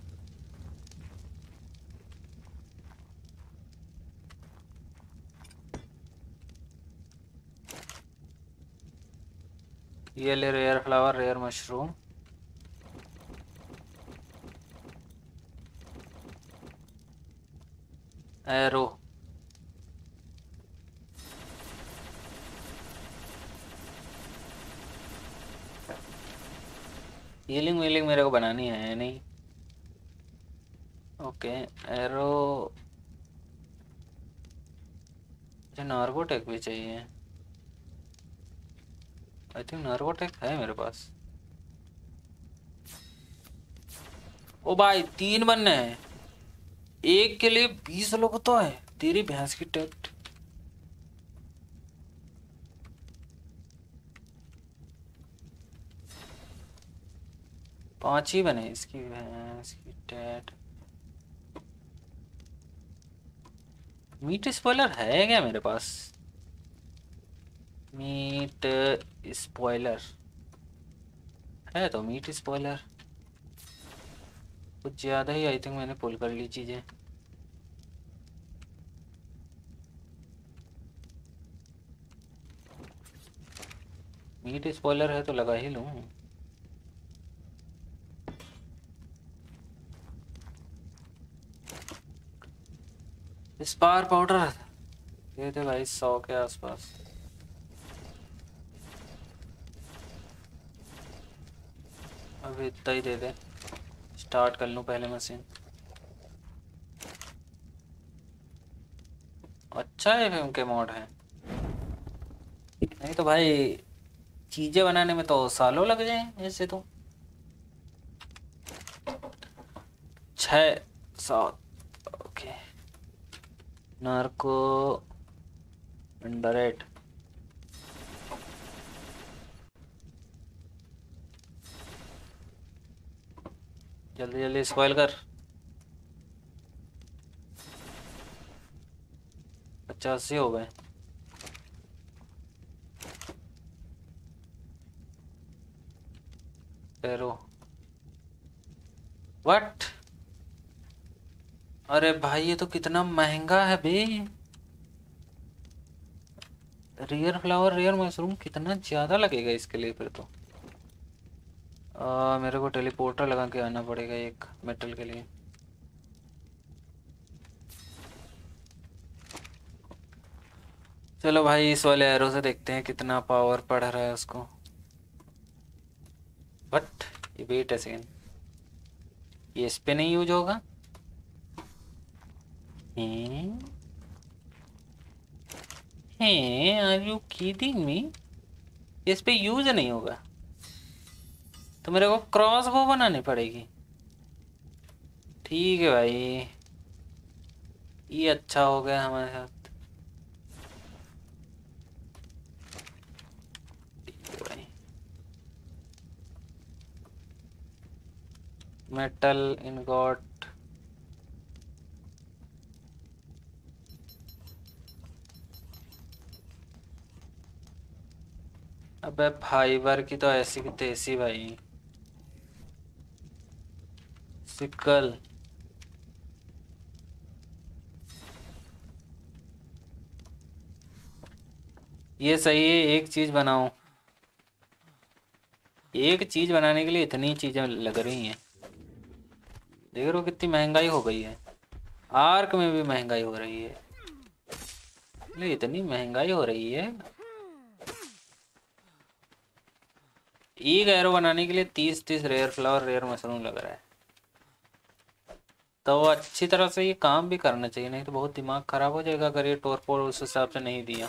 ये ले rare flower, rare mushroom, arrow, healing वीलिंग मेरे को बनानी है नहीं। ओके एरो, मुझे नार्कोटेक भी चाहिए, आई थिंक नार्कोटेक है मेरे पास। ओ भाई तीन बनने हैं, एक के लिए बीस लोग तो है तेरी भैंस की टेक्ट। पांच ही बने इसकी भैंस की टेट। मीट स्पॉइलर है क्या मेरे पास? मीट स्पॉइलर है तो मीट स्पॉइलर कुछ ज़्यादा ही आई थिंक मैंने पुल कर ली चीज़ें। मीट स्पॉइलर है तो लगा ही लूँ। स्पार पाउडर ये थे भाई सौ के आसपास। अब इतना ही दे दे, स्टार्ट कर लूँ पहले मशीन। अच्छा है एफ एम के मॉड है, नहीं तो भाई चीज़ें बनाने में तो सालों लग जाए। ऐसे तो छः सात। ओके नार्को अंडर एट, जल्दी जल्दी स्पॉइल कर। पचासी हो गए। टेरो व्हाट? अरे भाई ये तो कितना महंगा है बे। रियर फ्लावर, रियर मशरूम कितना ज़्यादा लगेगा इसके लिए। फिर तो आ, मेरे को टेलीपोर्टर लगा के आना पड़ेगा एक मेटल के लिए। चलो भाई इस वाले एरो से देखते हैं कितना पावर पड़ रहा है उसको। बट ये वेट अ सेकेंड, ये इस पर नहीं यूज होगा। हैं आर यू किडिंग मी? इस पर यूज नहीं होगा तो मेरे को क्रॉस वो बनानी पड़ेगी। ठीक है भाई ये अच्छा हो गया हमारे साथ। ठीक है भाई मेटल इनगॉट। अबे फाइबर की तो ऐसी की तैसी भाई। सिकल ये सही है। एक चीज बनाओ, एक चीज बनाने के लिए इतनी चीजें लग रही हैं। देख रहे हो कितनी महंगाई हो गई है। आर्क में भी महंगाई हो रही है, नहीं इतनी महंगाई हो रही है। एक एरो बनाने के लिए तीस तीस रेयर फ्लावर, रेयर मशरूम लग रहा है। तो अच्छी तरह से ये काम भी करना चाहिए, नहीं तो बहुत दिमाग खराब हो जाएगा अगर ये टोरपोर उस हिसाब से नहीं दिया।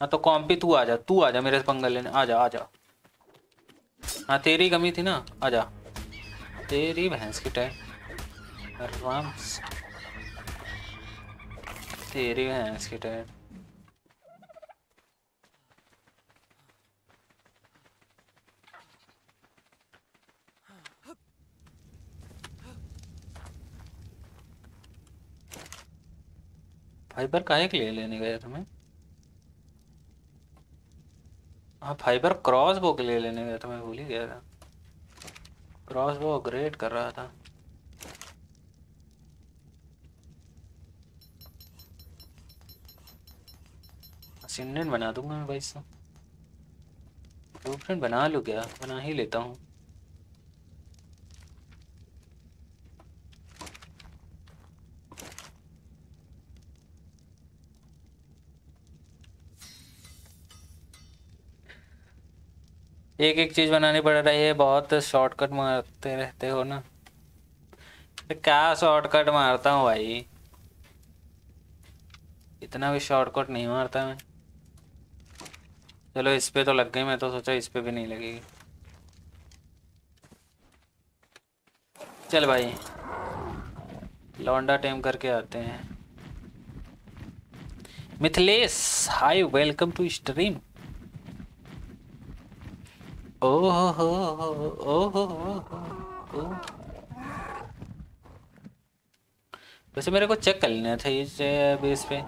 हाँ तो कॉम्पी तू आजा, तू आजा मेरे से पंगा लेने। आजा आजा, हाँ तेरी कमी थी ना, आजा तेरी भैंस की टाइम, तेरी भैंस की टाइम। फाइबर काहे के लिए लेने गया तुम्हें? हाँ फाइबर क्रॉस बो के लिए लेने गया तुम्हें, भूल ही गया था। क्रॉस बो अपग्रेड कर रहा था। मशीन बना दूंगा मैं भाई साहब। ब्लूप्रिंट बना लूँ क्या? बना ही लेता हूँ। एक एक चीज़ बनानी पड़ रही है, बहुत शॉर्टकट मारते रहते हो ना। तो क्या शॉर्टकट मारता हूँ भाई, इतना भी शॉर्टकट नहीं मारता मैं। चलो इस पे तो लग गई, मैं तो सोचा इस पे भी नहीं लगेगी। चल भाई लौंडा टेम करके आते हैं। Mithilesh hi, welcome to stream. Oh हो हो ओह हो हो। वैसे मेरे को चेक कर लेना था ये बेस पे,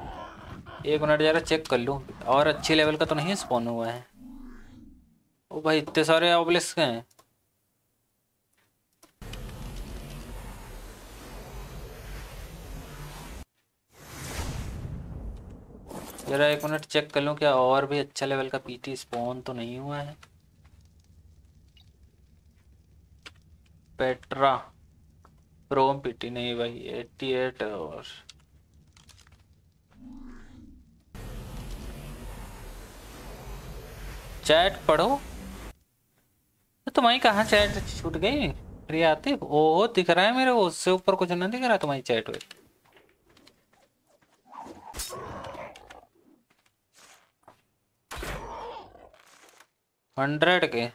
एक मिनट ज़रा चेक कर लूँ और अच्छे लेवल का तो नहीं स्पॉन हुआ है। ओ भाई इतने सारे ऑब्लिस्क हैं। ज़रा एक मिनट चेक कर लूँ क्या और भी अच्छा लेवल का पीटी स्पॉन तो नहीं हुआ है। पेट्रा प्रोम पीटी नहीं भाई, अठासी और चैट पढ़ो। तुम्हारी कहाँ चैट छूट गई प्रिय आतिफ? ओ दिख रहा है मेरे, उससे ऊपर कुछ ना दिख रहा तुम्हारी चैट में। हंड्रेड के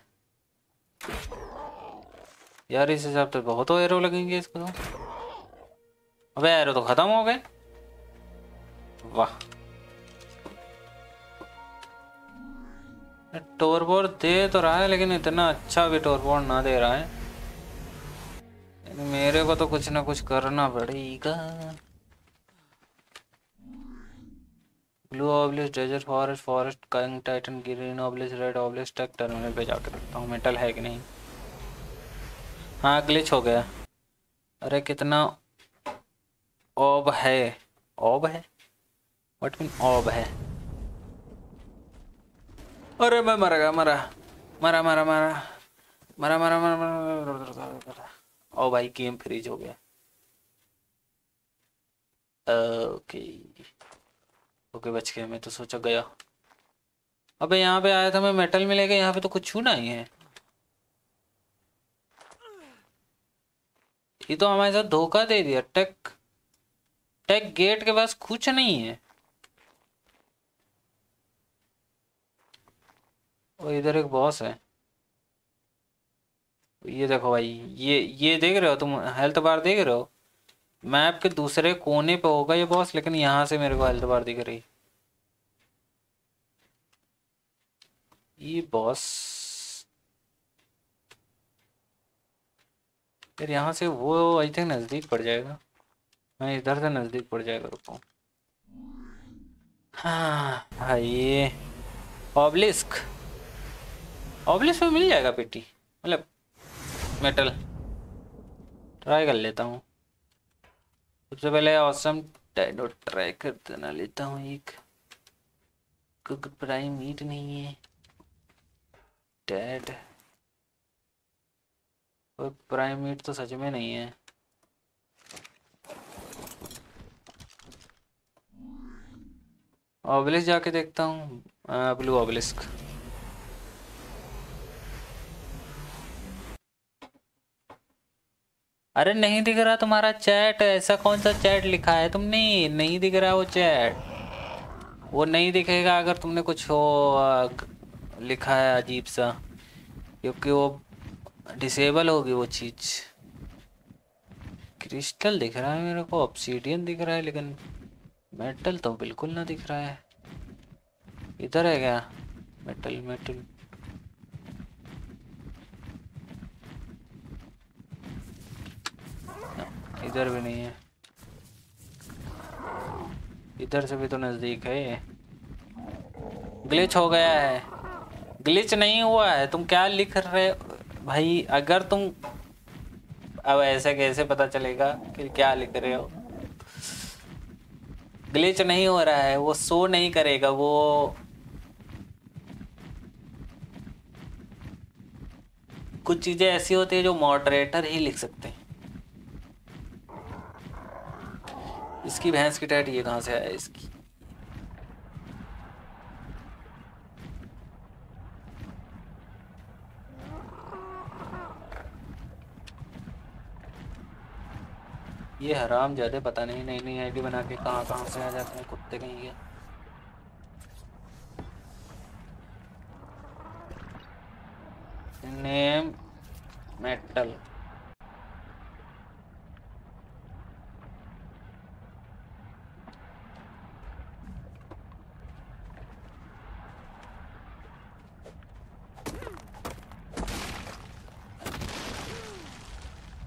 यार इस हिसाब से तो बहुत एरो लगेंगे इसको तो। अबे एरो तो खत्म हो गए। वाह टोरबोर दे तो रहा है लेकिन इतना अच्छा भी टोरबोर ना दे रहा है। मेरे को तो कुछ ना कुछ करना पड़ेगा। Blue obelisk desert forest forest king titan green obelisk red obelisk take terminal पे जाके देखता हूँ मेटल है कि नहीं। हाँ ग्लिच हो गया। अरे कितना ऑब है, ऑब है व्हाट मीन ऑब है। अरे मैं मर गया, मरा मरा मरा मरा मरा मरा मरा मरा। ओ भाई गेम फ्रीज हो गया। ओके ओके बच गया, मैं तो सोचा गया। अबे यहाँ पे आया था मैं मेटल मिलेगा, यहाँ पे तो कुछ छूना ही है। ये तो हमारे साथ धोखा दे दिया। टेक टेक गेट के पास कुछ नहीं है। और इधर एक बॉस है, ये देखो भाई, ये ये देख रहे हो तुम हेल्थ बार देख रहे हो। मैप के दूसरे कोने पे होगा ये बॉस, लेकिन यहाँ से मेरे को हेल्थ बार दिख रही। ये बॉस फिर यहाँ से वो आई थिंक नज़दीक पड़ जाएगा। मैं इधर से नज़दीक पड़ जाएगा, रुको। हाँ भाई ऑब्लिस्क ऑब्लिस्क में मिल जाएगा पेटी, मतलब मेटल। ट्राई कर लेता हूँ सबसे पहले। ऑसम डायनो ट्राई कर देना, लेता हूँ एक। कुक प्राइम मीट नहीं है डैड, प्राइम मीट तो सच में नहीं है। ऑब्लिस्क जाके देखता हूँ, ब्लू ऑब्लिस्क। अरे नहीं दिख रहा तुम्हारा चैट, ऐसा कौन सा चैट लिखा है तुमने? नहीं दिख रहा वो चैट, वो नहीं दिखेगा अगर तुमने कुछ हो लिखा है अजीब सा, क्योंकि वो डिसेबल होगी वो चीज़। क्रिस्टल दिख रहा है मेरे को, ऑब्सीडियन दिख रहा है, लेकिन मेटल तो बिल्कुल ना दिख रहा है। इधर है क्या मेटल? मेटल इधर भी नहीं है, इधर से भी तो नज़दीक है ये। ग्लिच हो गया है। ग्लिच नहीं हुआ है, तुम क्या लिख रहे भाई? अगर तुम अब ऐसे कैसे पता चलेगा कि क्या लिख रहे हो? ग्लिच नहीं हो रहा है, वो शो नहीं करेगा वो। कुछ चीज़ें ऐसी होती है जो मॉडरेटर ही लिख सकते हैं। इसकी भैंस की टैट ये कहाँ से आया इसकी? ये हराम ज्यादा पता नहीं नई नई आईडी बना के कहाँ कहाँ से आ जाते हैं कुत्ते कहीं के। नेम मेटल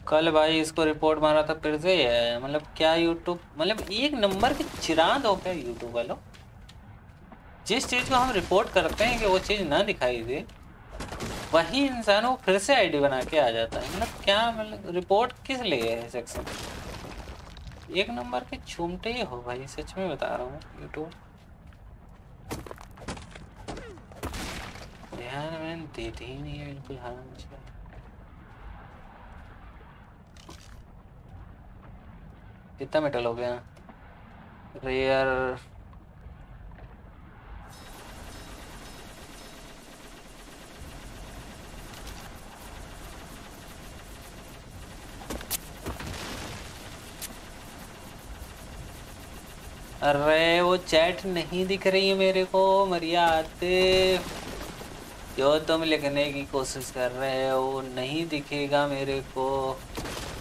कल भाई इसको रिपोर्ट मारा था फिर से है। मतलब क्या यूट्यूब मतलब एक नंबर के चिराग हो गया यूट्यूब वालों। जिस चीज़ को हम रिपोर्ट करते हैं कि वो चीज़ ना दिखाई दे वही इंसान वो फिर से आईडी बना के आ जाता है। मतलब क्या मतलब रिपोर्ट किस लिए है सेक्शन? एक नंबर के चूमटे ही हो भाई, सच में बता रहा हूँ। यूट्यूब ध्यान मैंने देती ही नहीं है बिल्कुल। हाँ कितना मेटल हो गया? रेयर अरे वो चैट नहीं दिख रही है मेरे को। मरिया आते जो तुम लिखने की कोशिश कर रहे हो वो नहीं दिखेगा मेरे को।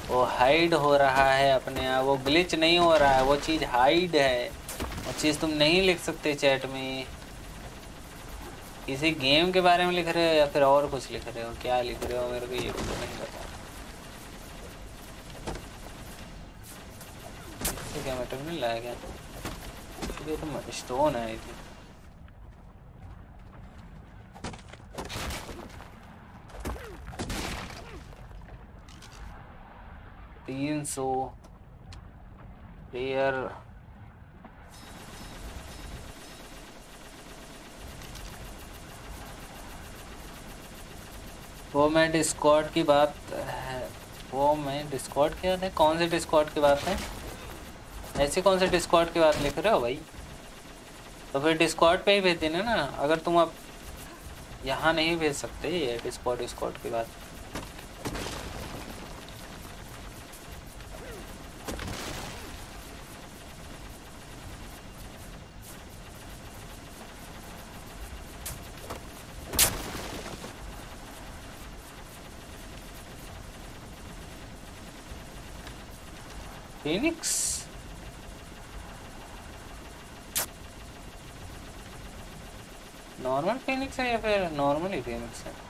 वो हाइड हो रहा है अपने आप, वो ग्लिच नहीं हो रहा है, वो चीज़ हाइड है। वो चीज़ तुम नहीं लिख सकते चैट में। किसी गेम के बारे में लिख रहे हो या फिर और कुछ लिख रहे हो? क्या लिख रहे हो मेरे को ये तो नहीं पता। क्या मैटर नहीं लाया गया तो ये तो स्टोन आई थी। तीन सौ रेयर वो मैं डिस्कॉर्ड की बात है। वो मैं डिस्कॉर्ड क्या है? कौन से डिस्कॉर्ड की बात है? ऐसे कौन से डिस्कॉर्ड की बात लिख रहे हो भाई? तो फिर डिस्कॉर्ड पे ही भेज देना ना। अगर तुम अब यहाँ नहीं भेज सकते ये डिस्कॉर्ड डिस्कॉर्ड की बात। फिनिक्स नॉर्मल फिनिक्स है या फिर नॉर्मल ही फिनिक्स है?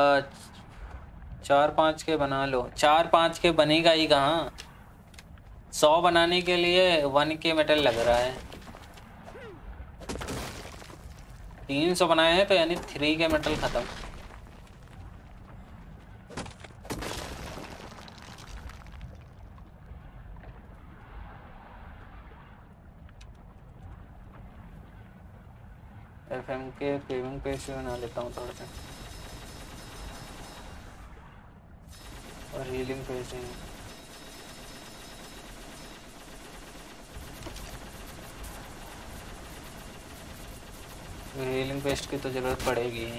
अच्छा चार पाँच के बना लो। चार पाँच के बनेगा ही कहाँ? सौ बनाने के लिए वन के मेटल लग रहा है। तीन सौ बनाए हैं तो यानी थ्री के मेटल खत्म। के पेमेंट पेज पे बना लेता हूँ थोड़ा सा और हीलिंग पेज है। हीलिंग पेस्ट की तो जरूरत पड़ेगी।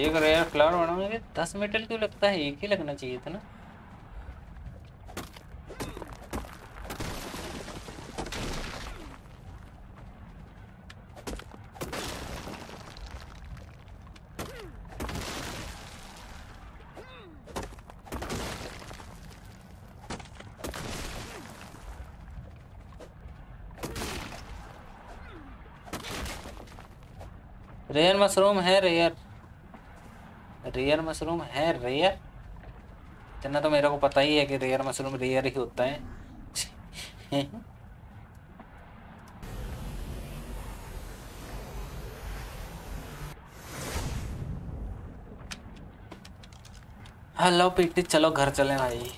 एक रेयर फ्लावर बनाने में दस मेटल क्यों लगता है? एक ही लगना चाहिए था ना। रेयर मशरूम है, रेयर रेयर मशरूम है रेयर, इतना तो मेरे को पता ही है कि रेयर मशरूम रेयर ही होता है। हेलो पीटी, चलो घर चलें भाई।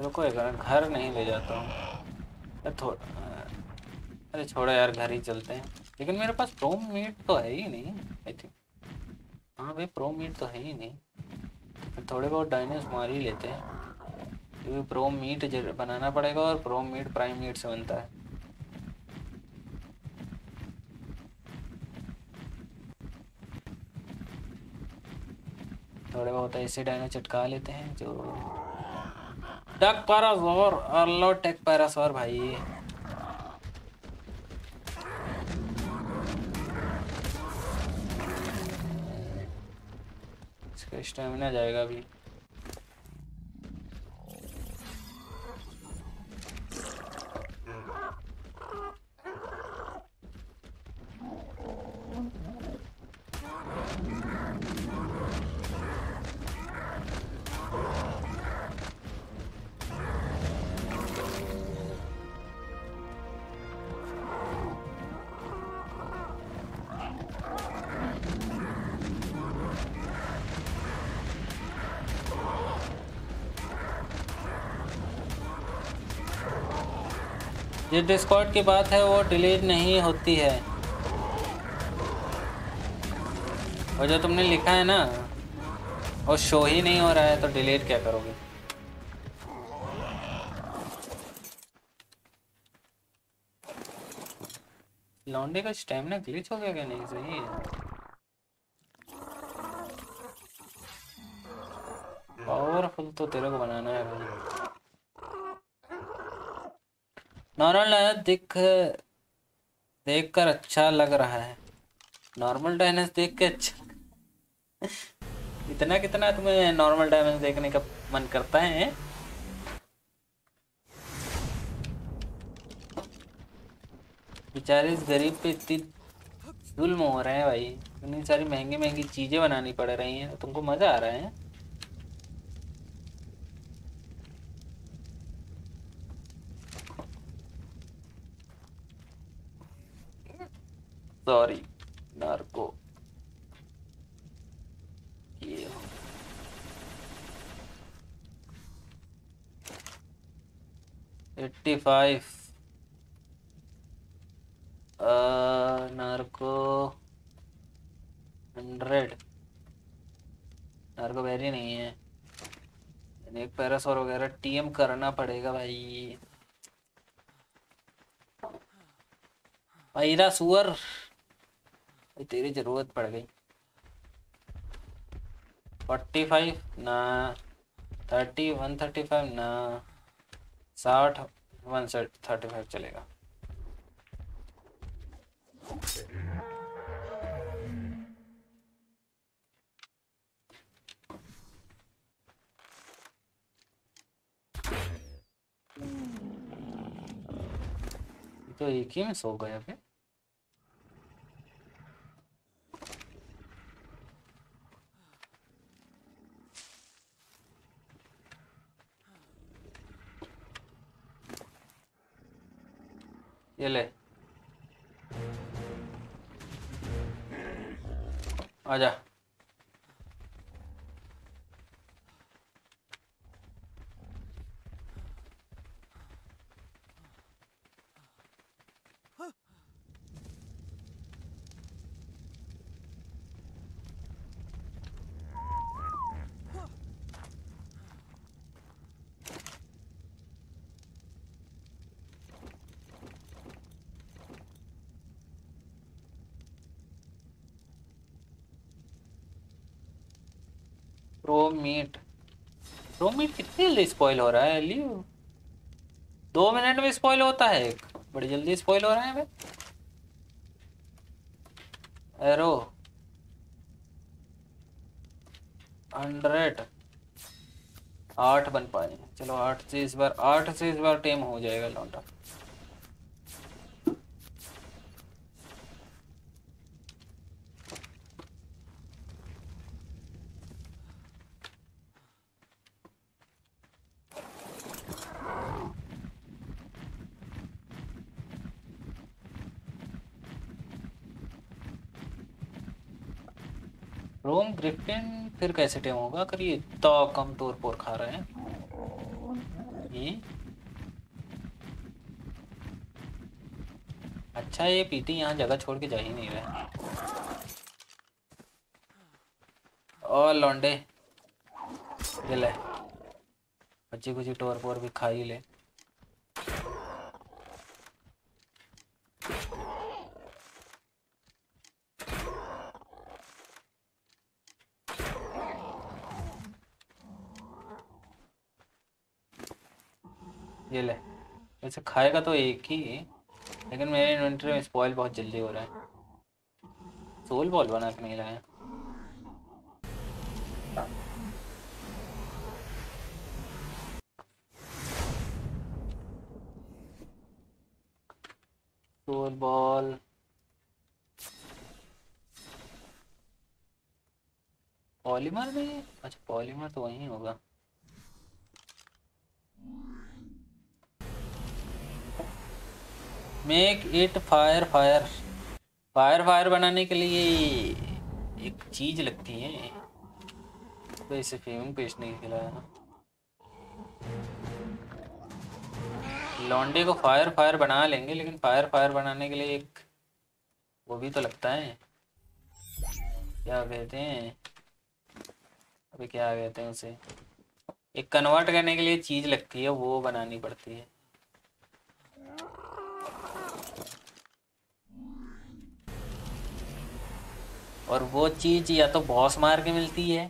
रुको एक मिनट, घर नहीं ले जाता हूँ थोड़ा, अरे छोड़ो यार घर ही चलते हैं। लेकिन मेरे पास प्रोमीट तो है ही नहीं आई थिंक। हाँ भाई प्रोमीट तो है ही नहीं, थोड़े बहुत डायनेस मार ही लेते हैं क्योंकि प्रोमीट बनाना पड़ेगा और प्रोमीट प्राइम मीट से बनता है। थोड़े बहुत ऐसे डायनो चटका लेते हैं जो डक पैरासोर और लो टेक पैरासोर भाई। स्टैमिना जाएगा अभी। डिस्कॉर्ड की बात है वो डिलीट नहीं होती है, और जो तुमने लिखा है ना वो शो ही नहीं हो रहा है तो डिलीट क्या करोगे? लौंडे का स्टैमिना ग्लिच हो गया क्या? नहीं सही है, पावरफुल तो तेरे को बनाना है भाई। नॉर्मल डायनेस देख देख कर अच्छा लग रहा है, नॉर्मल डायनेस देख के अच्छा। इतना कितना तुम्हें नॉर्मल डायनेस देखने का मन करता है? बेचारे इस गरीब पे इतनी जुल्म हो रहे हैं भाई, इतनी सारी महंगी महंगी चीजें बनानी पड़ रही हैं, तुमको मजा आ रहा है? सॉरी नार्को, ये eighty five narco hundred, narco berry नहीं है। एक पैरासोर वगैरह टीएम करना पड़ेगा भाई। पैरा सुअर तेरी जरूरत पड़ गई। फोर्टी फाइव ना, थर्टी वन थर्टी फाइव ना, साठ वन सेट थर्टी फाइव चलेगा। तो एक ही में सो गया फिर। ये ले आजा, प्रोमीट प्रोमीट कितने जल्दी स्पॉइल हो रहा है लीव, दो मिनट में स्पॉइल होता है एक, बड़ी जल्दी स्पॉइल हो रहा है भाई। एरो हंड्रेड आठ बन पा रही है, चलो आठ से इस बार आठ से इस बार टेम हो जाएगा लौंडा। रोम ग्रिफिन फिर कैसे टेम होगा, करिए इतना कम तोर पोर खा रहे हैं ये। अच्छा ये पीटी यहाँ जगह छोड़ के जा ही नहीं रहे। और लौंडे ले ले बच्चे कुछ तोर पोर भी खा ही ले। ये ले वैसे खाएगा तो एक ही, लेकिन मेरे इन्वेंटरी में स्पॉइल बहुत जल्दी हो रहा है। सोल बॉल बना के नहीं लाया। सोल बॉल पॉलीमर में, अच्छा पॉलीमर तो वहीं होगा। Make it fire fire fire fire बनाने के लिए एक चीज लगती है, तो इसे फेमिंग पेस्ट नहीं खिलाया ना। लॉन्डे को फायर फायर बना लेंगे, लेकिन फायर फायर बनाने के लिए एक वो भी तो लगता है, क्या कहते हैं अभी, क्या कहते हैं उसे, एक कन्वर्ट करने के लिए चीज लगती है, वो बनानी पड़ती है। और वो चीज़ या तो बॉस मार के मिलती है,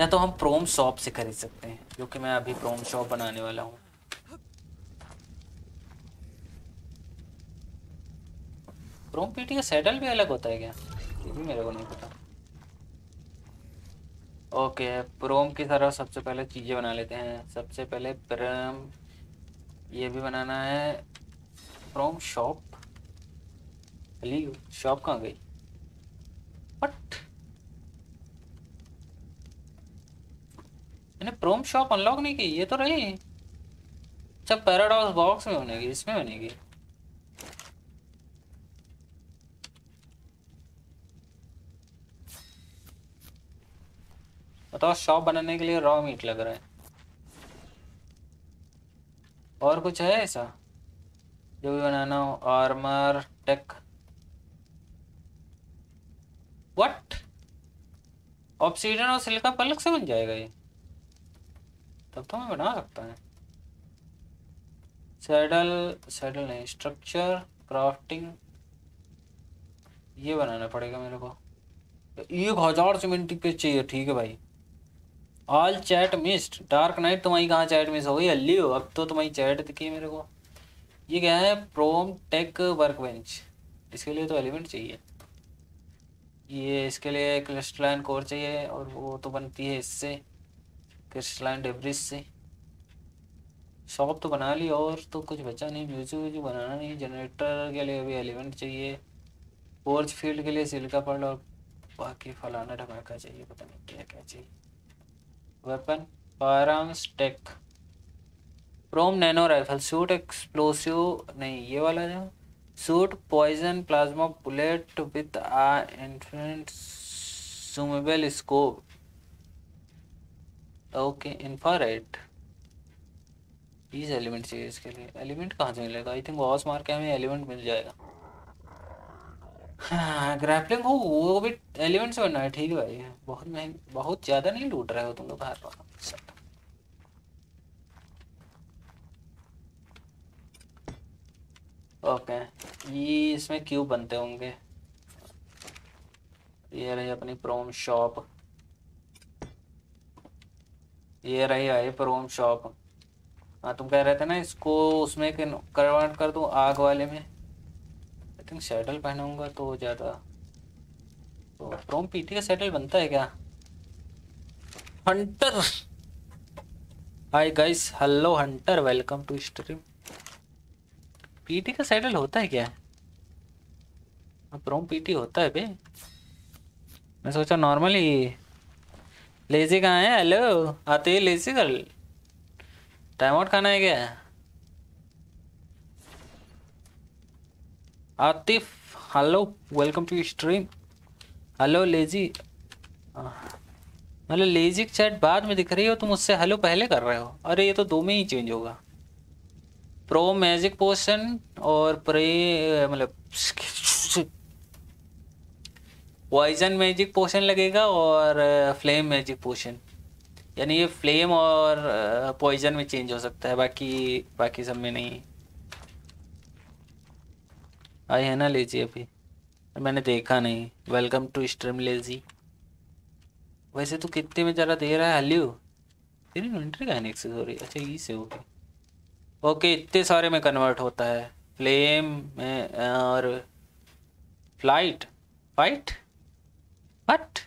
या तो हम प्रोम शॉप से खरीद सकते हैं, जो कि मैं अभी प्रोम शॉप बनाने वाला हूँ। प्रोम पीटी का सैडल भी अलग होता है क्या, ये भी मेरे को नहीं पता। ओके प्रोम की तरह सबसे पहले चीज़ें बना लेते हैं। सबसे पहले प्रोम ये भी बनाना है, प्रोम शॉप। अली शॉप कहाँ गई? बट मैंने प्रोम शॉप अनलॉक नहीं की, ये तो रही। अच्छा पैराडॉक्स बॉक्स में बनेगी, इसमें बनेगी। बताओ शॉप बनाने के लिए रॉ मीट लग रहा है। और कुछ है ऐसा जो भी बनाना हो? आर्मर टेक व्हाट, ऑब्सीडियन और सिलिका पलक से बन जाएगा ये, तब तो मैं बना सकता है। सैडल सैडल नहीं, स्ट्रक्चर क्राफ्टिंग ये बनाना पड़ेगा मेरे को। एक हजार सीमेंट पे चाहिए, ठीक है भाई। All chat missed, dark knight तुम्हारी कहाँ चैट मिस हो गई अल्ली हो, अब तो तुम्हारी चैट दिखी मेरे को। ये क्या है? प्रोम टेक वर्कबेंच, इसके लिए तो एलिमेंट चाहिए। ये इसके लिए क्रिस्टलाइन कोर चाहिए, और वो तो बनती है इससे, क्रिस्टलाइन डेब्रिज से। शॉप तो बना ली, और तो कुछ बचा नहीं। म्यूजिक व्यूजिक बनाना नहीं। जनरेटर के लिए भी एलिमेंट चाहिए। पोर्च फील्ड के लिए सिल्का पर्ल और बाकी फलाना ढमाका चाहिए, पता नहीं क्या क्या चाहिए। वेपन फायरआर्म्स टेक प्रोम नैनो राइफल शूट एक्सप्लोसिव नहीं, ये वाला जो shoot poison plasma bullet with a infinite zoomable scope. Okay infrared, please element चाहिए इसके लिए। एलिमेंट कहाँ से मिलेगा? आई थिंक बॉस मार के हमें एलिमेंट मिल जाएगा। हाँ ग्रैपलिंग हो, वो भी एलिमेंट से बनना है, ठीक है भाई। बहुत महंगा, बहुत ज़्यादा नहीं लूट रहे हो तुम लोग बाहर वाला। Okay okay. ये इसमें क्यूब बनते होंगे। ये रही अपनी प्रोम शॉप। ये रही है प्रोम शॉप। हाँ तुम कह रहे थे ना इसको उसमें कन्वर्ट कर दूं आग वाले में। आई थिंक सैडल पहनूंगा तो ज़्यादा। तो प्रोम पीटी का सैडल बनता है क्या? Hunter hi guys, hello hunter, welcome to stream. PT का सैडल होता है क्या? प्रोम पीटी होता है बे, मैं सोचा नॉर्मली। लेजी कहाँ है? हेलो आते ही लेजी कल टाइम आउट खाना है क्या? Atif hello, welcome to stream. Hello lazy, मतलब लेजी की चैट बाद में दिख रही हो तुम, उससे हेलो पहले कर रहे हो। अरे ये तो दो में ही चेंज होगा, प्रो मैजिक पोशन और प्रे मतलब पॉइजन मैजिक पोशन लगेगा और फ्लेम मैजिक पोशन, यानी ये फ्लेम और पॉइजन में चेंज हो सकता है, बाकी बाकी सब में नहीं। आई है ना लेजी? अभी मैंने देखा नहीं। Welcome to stream lazy. वैसे तू कितने में ज़रा दे रहा है? हेल्यू तेरी इन्वेंट्री का एक्सेस हो रही है। अच्छा ई से हो गई, ओके। इतने सारे में कन्वर्ट होता है फ्लेम में और फ्लाइट फाइट बट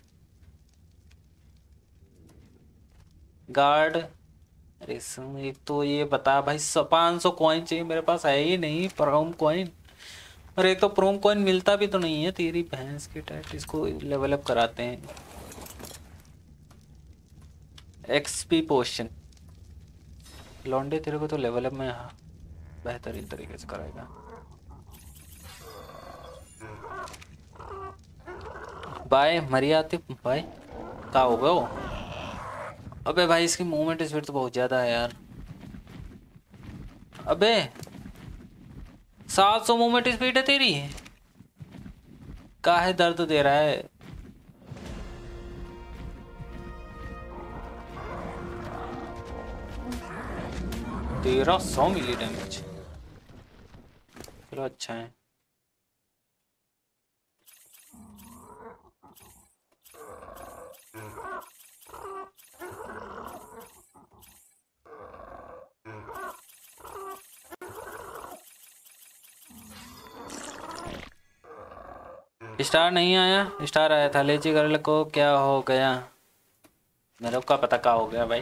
गार्ड। अरे सुन, एक तो ये बता भाई, पाँच सौ कॉइन चाहिए, मेरे पास है ही नहीं प्रोम कॉइन, और एक तो प्रोम कॉइन मिलता भी तो नहीं है तेरी भैंस की टाइट। इसको लेवल अप कराते हैं। एक्सपी पोशन लॉन्डे तेरे को तो लेवल अप में बेहतरीन तरीके से कराएगा। बाय मरिया आतिफ, बाय। कहाँ हो गए हो? अबे भाई इसकी मूवमेंट स्पीड तो बहुत ज़्यादा है यार। अबे सात सौ मूवमेंट स्पीड है तेरी, काहे दर्द दे रहा है? तेरह सौ मिली डैमेज, चलो अच्छा है। स्टार नहीं आया? स्टार आया था। लेजी गर्ल को क्या हो गया? मेरे को पता क्या हो गया भाई,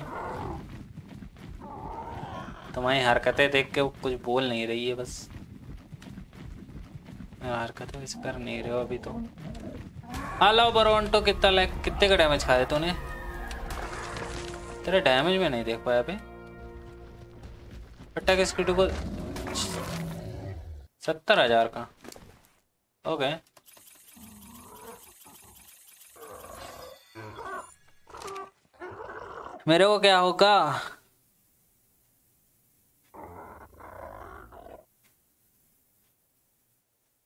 तुम्हारी हरकतें देख के वो कुछ बोल नहीं रही है, बस हरकतें वैसे कर नहीं रहे हो अभी तो। आलो बरोंटो, कितना लाइक कितने का डैमेज खाया तूने? तेरा डैमेज में नहीं देख पाया पे। अटैक स्पीड को सत्तर हजार का, ओके। मेरे को क्या होगा?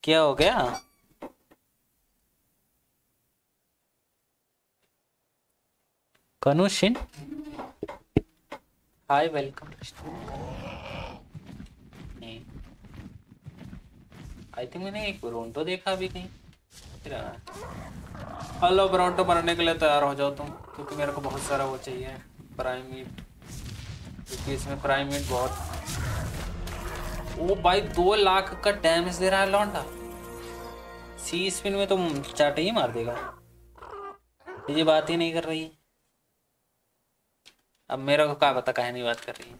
क्या हो गया? कनुशिन हाय, वेलकम। आई थिंक मैंने एक ब्रोंटो देखा अभी कहीं। हेलो ब्रोंटो, बनने के लिए तैयार हो जाओ तुम, क्योंकि मेरे को बहुत सारा वो चाहिए प्राइम मीट, क्योंकि इसमें प्राइम मीट बहुत। ओ भाई दो लाख का डैमेज दे रहा है लौंडा, सी स्पिन में तो चाटे ही मार देगा। ये बात ही नहीं कर रही है अब, मेरे को क्या पता कहे नहीं बात कर रही है।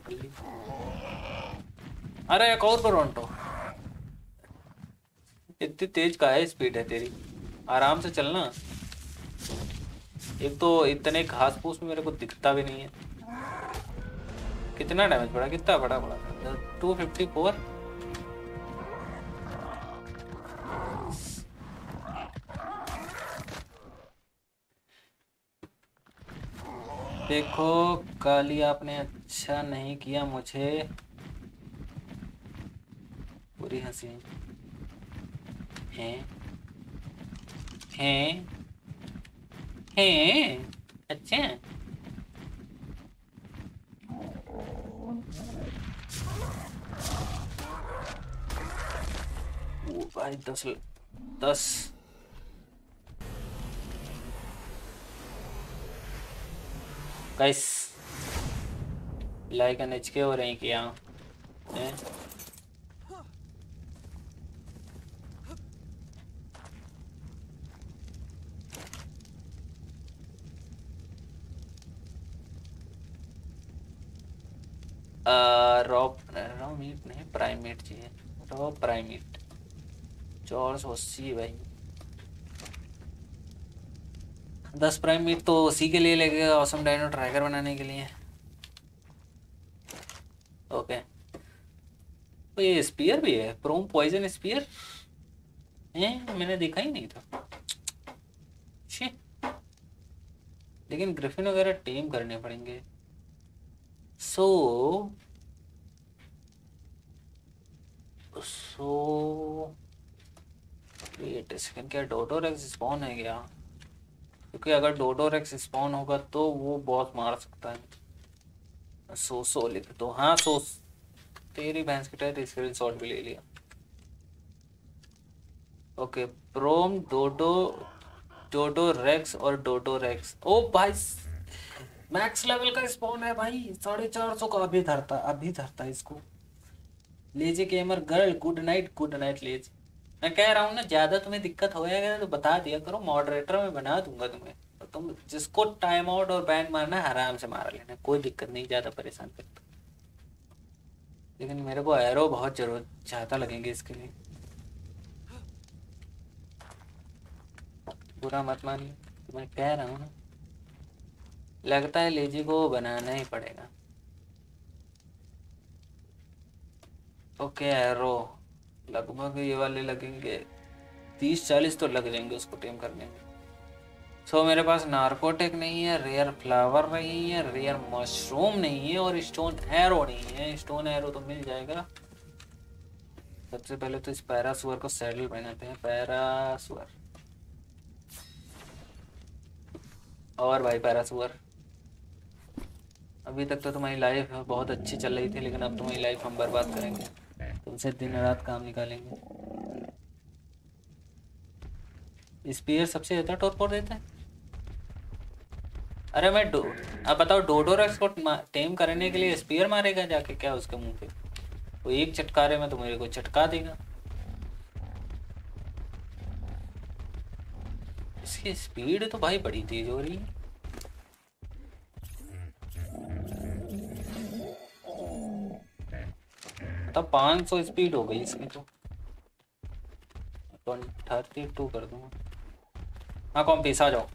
अरे एक और ब्रोंटो, इतनी तेज का है स्पीड है तेरी, आराम से चलना। एक तो इतने घास फूस में मेरे को दिखता भी नहीं है। कितना डैमेज पड़ा? कितना बड़ा पड़ा? Two fifty four. देखो काली आपने अच्छा नहीं किया, मुझे पूरी हंसी है है हैं। अच्छा वो भाई दस दस गाइस लाइकन एचके हो रही कि यहाँ रॉ रॉ मीट नहीं प्राइम मीट चाहिए। रॉ प्राइम मीट चार सौ अस्सी भाई, दस प्राइम मीट तो उसी के लिए लगेगा ऑसम डायनो ट्रैकर बनाने के लिए। ओके तो ये स्पीयर भी है, प्रोम पॉइजन स्पीयर हैं, मैंने देखा ही नहीं था। लेकिन ग्रिफिन वगैरह टेम करने पड़ेंगे। सो सो वेट सेकंड, क्या डोडोरेक्स स्पॉन है क्या? क्योंकि अगर डोडोरेक्स स्पॉन होगा तो वो बहुत मार सकता है। सो सो लिख दो। हाँ सो तेरी भैंस की टायर स्क्रीन शॉट भी ले लिया। ओके प्रोम डोडो डोडो रेक्स और डोडो रेक्स। ओ भाई मैक्स लेवल का स्पॉन है भाई, साढ़े चार सौ का अभी धरता अभी धरता इसको। Lazy gamer girl good night, good night lazy. मैं कह रहा हूँ ना ज्यादा तुम्हें दिक्कत हो जाएगा तो बता दिया करो, मॉडरेटर में बना दूंगा तुम्हें। तुम जिसको टाइम आउट और बैन मारना है आराम से मार लेना, कोई दिक्कत नहीं, ज्यादा परेशान करता। लेकिन मेरे को एरो बहुत जरूरत ज्यादा लगेंगे इसके लिए, बुरा मत मानिए, मैं कह रहा हूँ ना। लगता है लेजी को बनाना ही पड़ेगा। ओके एरो लगभग ये वाले लगेंगे, तीस चालीस तो लग जाएंगे उसको टेम करने में। सो so, मेरे पास नार्कोटिक नहीं है, रेयर फ्लावर नहीं है, रेयर मशरूम नहीं है और स्टोन एरो नहीं है। स्टोन एरो तो मिल जाएगा। सबसे पहले तो इस पैरासुअर को सैडल पहनाते हैं, पैरासुअर। और भाई पैरासुअर, अभी तक तो तुम्हारी लाइफ बहुत अच्छी चल रही थी, लेकिन अब तुम्हारी लाइफ हम बर्बाद करेंगे, तुमसे दिन रात काम निकालेंगे। स्पीयर सबसे ज़्यादा टॉप पर देता है। अरे मैं अब बताओ डोडोरेक्स को टेम करने के लिए स्पीयर मारेगा जाके क्या उसके मुंह पे? वो एक चटकारे में तो मेरे को चटका देगा। इसकी स्पीड तो भाई बड़ी तेज हो रही है। तब पाँच सौ स्पीड हो गई इसकी तो, तो थर्टी टू कर दूंगा। हाँ कौन पेशा जाओ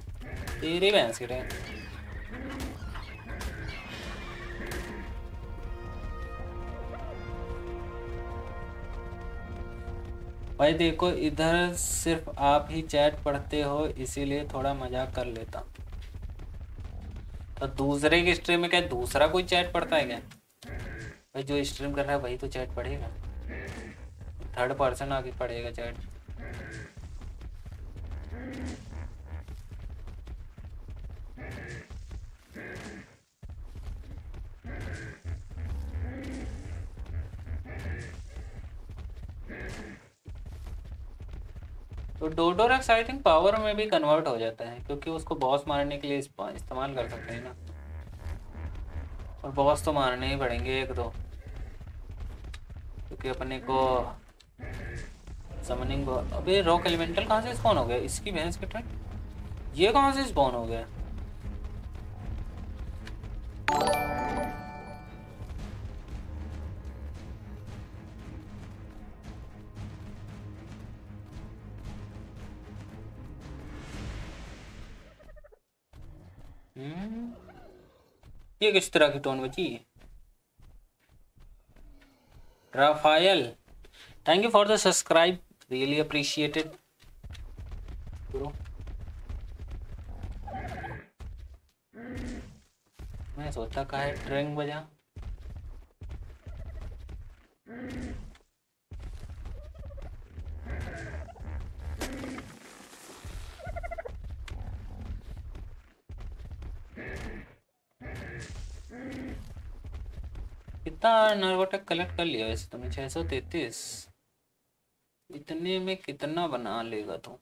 तेरी भैंस की टाइम। भाई देखो इधर सिर्फ आप ही चैट पढ़ते हो, इसीलिए थोड़ा मजाक कर लेता। तो दूसरे की स्ट्रीम में क्या दूसरा कोई चैट पढ़ता है क्या? भाई जो स्ट्रीम कर रहा है वही तो चैट पढ़ेगा, थर्ड पर्सन आके पढ़ेगा चैट। तो डोडोरेक्स आई थिंक पावर में भी कन्वर्ट हो जाता है, क्योंकि उसको बॉस मारने के लिए इस्तेमाल कर सकते हैं ना, और बॉस तो मारने ही पड़ेंगे एक दो, क्योंकि अपने को समनिंग। अबे रॉक एलिमेंटल कहाँ से स्पॉन हो गया? इसकी भैंस के ट्रैक ये कहाँ से स्पॉन हो गया? ये किस तरह की टोन बची? Rafael thank you for the subscribe, really appreciated bro. मैं सोचता का है ट्रेंग बजा। कितना नर्वोटेक कलेक्ट कर लिया वैसे तुमने? छह सौ तैंतीस। इतने में कितना बना लेगा तुम?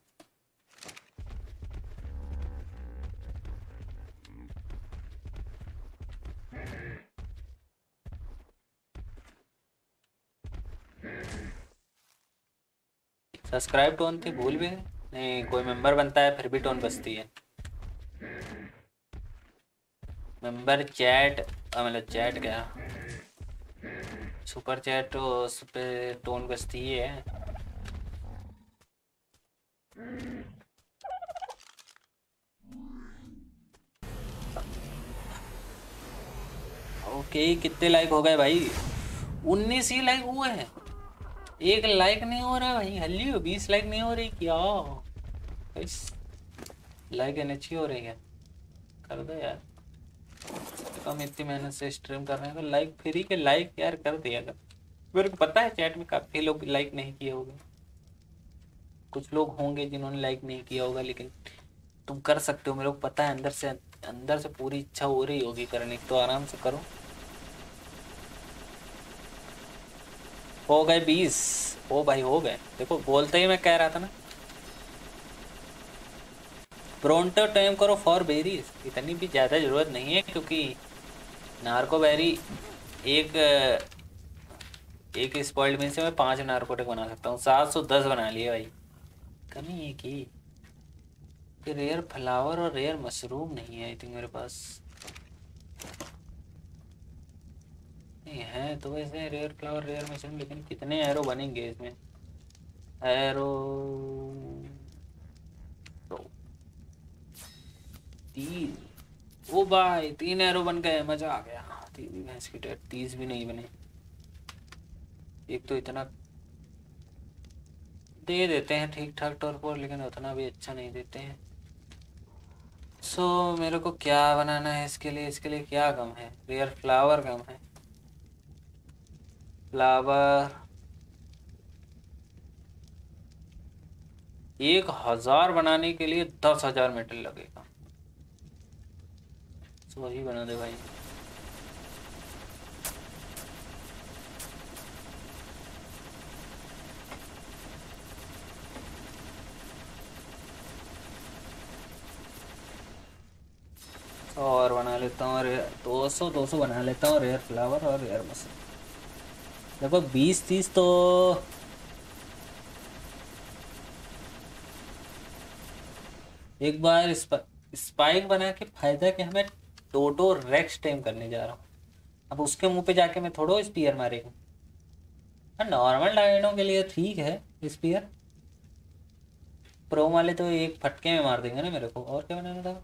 सब्सक्राइब टोन थी, भूल भी नहीं, कोई मेंबर बनता है फिर भी टोन बजती है। मेंबर चैट मतलब चैट क्या सुपर चैट तो उस पर टोन बजती ही है। ओके कितने लाइक हो गए भाई? उन्नीस ही लाइक हुए हैं, एक लाइक नहीं हो रहा भाई। हल्ली हो बीस लाइक नहीं हो रही क्या? लाइक एनएच हो रही है, कर दो यार। तो हम इतनी मेहनत से स्ट्रीम कर रहे हैं तो लाइक फ्री के लाइक यार कर दिया कर। मेरे को पता है चैट में काफ़ी लोग लाइक नहीं किए होंगे, कुछ लोग होंगे जिन्होंने लाइक नहीं किया होगा, लेकिन तुम कर सकते हो। मेरे को पता है, अंदर से अंदर से पूरी इच्छा हो रही होगी करने की, तो आराम से करो। हो गए बीस, हो भाई हो गए। देखो बोलते ही मैं कह रहा था ना, प्रोंटो टाइम करो फॉर बेरीज। इतनी भी ज़्यादा ज़रूरत नहीं है क्योंकि नार्को बेरी एक एक स्पॉइल्ड में से मैं पाँच नार्कोटिक बना सकता हूँ। सात सौ दस बना लिए भाई, कमी है कि रेयर फ्लावर और रेयर मशरूम नहीं है आई थिंक मेरे पास। नहीं है तो वैसे रेयर फ्लावर रेयर मशरूम, लेकिन कितने एरो बनेंगे इसमें? एरो तो तीन, वो भाई तीन एरो बन गए, मज़ा आ गया। तीन भैंस की डेट तीस भी नहीं बने। एक तो इतना दे देते हैं ठीक ठाक तौर पर, लेकिन उतना भी अच्छा नहीं देते हैं। सो so, मेरे को क्या बनाना है इसके लिए? इसके लिए क्या गम है? रेयर फ्लावर गम है, फ्लावर। एक हज़ार बनाने के लिए दस हज़ार मेटल लगेगा, सो वही बना दे भाई। और बना लेता हूँ दो सौ दो सौ बना लेता हूँ रेयर फ्लावर और रेयर मशरूम। देखो बीस तीस तो एक बार स्पा, स्पाइक बना के फायदा कि हमें टोटो रेक्स टेम करने जा रहा हूँ। अब उसके मुंह पे जाके मैं थोड़ा स्पीयर मारेगा। नॉर्मल डायनों के लिए ठीक है स्पीयर, प्रो वाले तो एक फटके में मार देंगे ना मेरे को। और क्या बनाना था?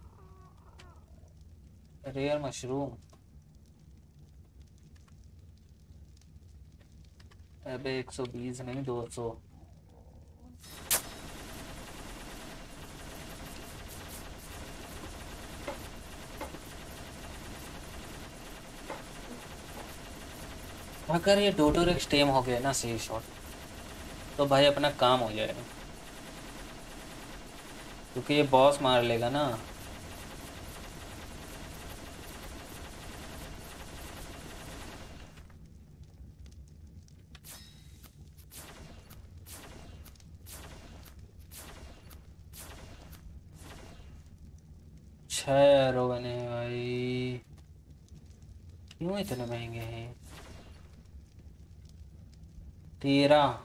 Rare mushroom. अबे एक सौ बीस नहीं दो सौ। अगर ये डोटो रेक्स टेम हो गया ना सही शॉट तो भाई अपना काम हो जाएगा, क्योंकि ये बॉस मार लेगा ना। छह एरो बने भाई, क्यों इतने महंगे हैं? तेरह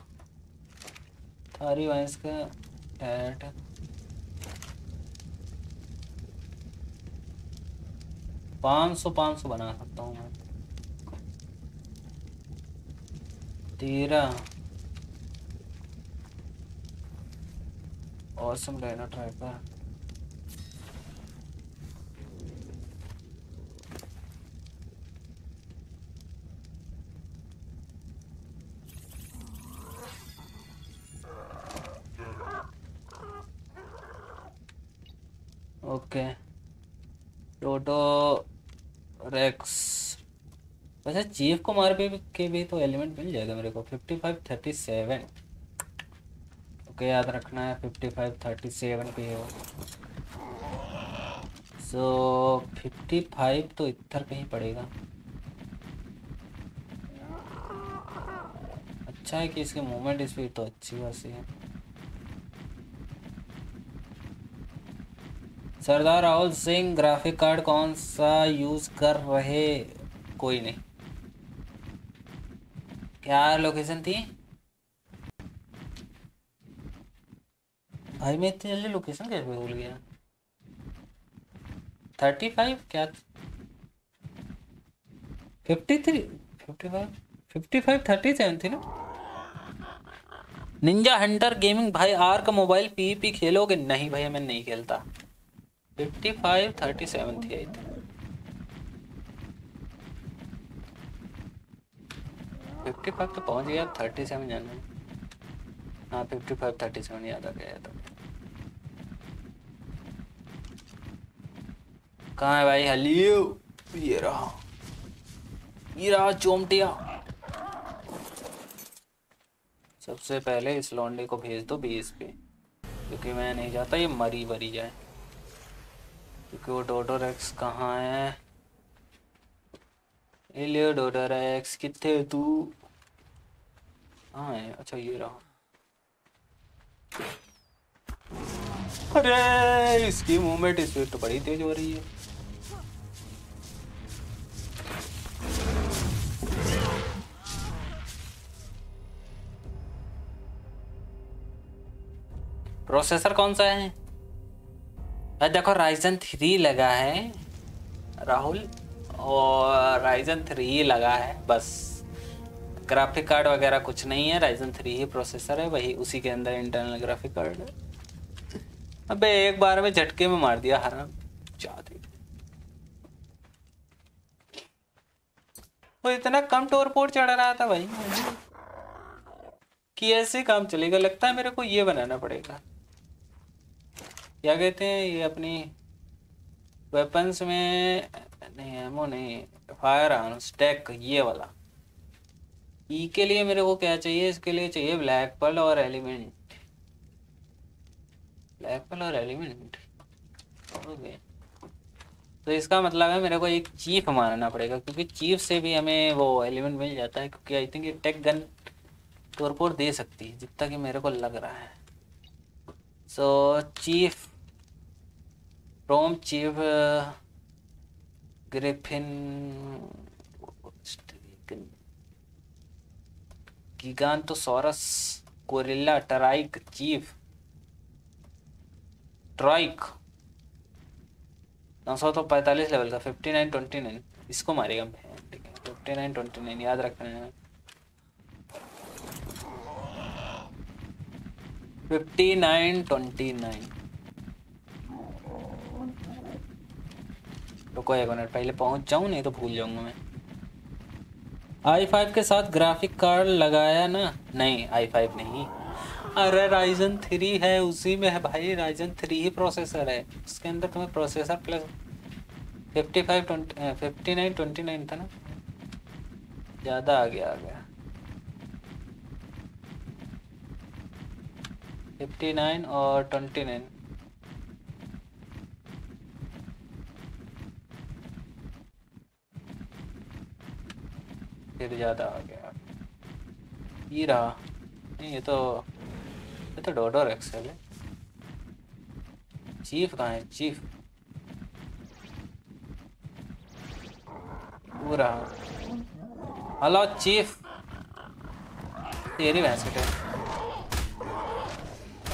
थारी वाइंस का एट। पाँच सौ पाँच सौ बना सकता हूँ मैं। तेरह और सम डायनो ट्राइपर। ओके टोटो रेक्स। वैसे चीफ को मार पे के भी तो एलिमेंट मिल जाएगा मेरे को। Fifty five thirty seven okay, याद रखना है फिफ्टी फाइव थर्टी सेवन पे हो। सो फिफ्टी फाइव तो इधर कहीं पड़ेगा। अच्छा है कि इसकी मूवमेंट स्पीड तो अच्छी खासी है। सरदार राहुल सिंह ग्राफिक कार्ड कौन सा यूज़ कर रहे? कोई नहीं। क्या लोकेशन थी? भाई मैं इतनी जल्दी लोकेशन कैसे भूल गया। थर्टी फाइव क्या fifty three fifty five fifty five thirty seven थी ना। निंजा हंटर गेमिंग भाई आर्क मोबाइल पीपी खेलोगे? नहीं भैया मैं नहीं खेलता। फिफ्टी फाइव थर्टी सेवन थी आई थी। फिफ्टी फाइव तो पहुंच गया, थर्टी सेवन जाना है। हाँ फिफ्टी फाइव थर्टी सेवन याद आ गया था। कहाँ है भाई हलियो? ये रहा ये रहा चोमटिया। सबसे पहले इस लौंडे को भेज दो बेस पे, क्योंकि मैं नहीं चाहता ये मरी मरी जाए। क्योंकि वो डोडोरेक्स कहाँ है? ये ले डोडोरेक्स, किथे तू? हाँ है, अच्छा ये रहा। अरे इसकी मूवमेंट स्पीड तो बड़ी तेज हो रही है। प्रोसेसर कौन सा है भाई? देखो राइजन थ्री लगा है राहुल, और राइजन थ्री लगा है बस। ग्राफिक कार्ड वगैरह कुछ नहीं है, राइजन थ्री ही प्रोसेसर है, वही उसी के अंदर इंटरनल ग्राफिक कार्ड है। अबे एक बार में झटके में मार दिया हराम जादे। वो इतना कम टोर पोर चढ़ रहा था भाई कि ऐसे काम चलेगा। लगता है मेरे को ये बनाना पड़ेगा, क्या कहते हैं ये अपनी वेपन्स में नहीं एमो नहीं फायर आर्म्स टेक, ये वाला। ई के लिए मेरे को क्या चाहिए? इसके लिए चाहिए ब्लैक पर्ल और एलिमेंट। ब्लैक पर्ल और एलिमेंट हो गए, तो इसका मतलब है मेरे को एक चीफ मारना पड़ेगा, क्योंकि चीफ से भी हमें वो एलिमेंट मिल जाता है। क्योंकि आई थिंक ये टेक गन तोड़ फोड़ दे सकती है, जितना कि मेरे को लग रहा है। So chief from chief griffin gigantosaurus gorilla trike chief trike नौ सौ तो पैंतालीस लेवल का, फिफ्टी नाइन ट्वेंटी नाइन इसको मारेगा। फिफ्टी नाइन ट्वेंटी नाइन याद रखना है। फिफ्टी नाइन ट्वेंटी नाइन रुको एक मिनट, पहले पहुंच जाऊं नहीं तो भूल जाऊंगा मैं। आई फाइव के साथ ग्राफिक कार्ड लगाया ना? नहीं आई फाइव नहीं, अरे राइजन थ्री है उसी में है भाई। राइजन थ्री ही प्रोसेसर है, उसके अंदर तुम्हें processor plus fifty five twenty fifty nine twenty nine था ना, ज़्यादा आ गया आ गया फिफ्टी नाइन और ट्वेंटी नाइन फिर ज़्यादा आ गया। ये रहा, नहीं ये तो ये तो डॉडर एक्सेल है। चीफ कहाँ है? चीफ पूरा। हेलो चीफ, तेरी भैंस कटे।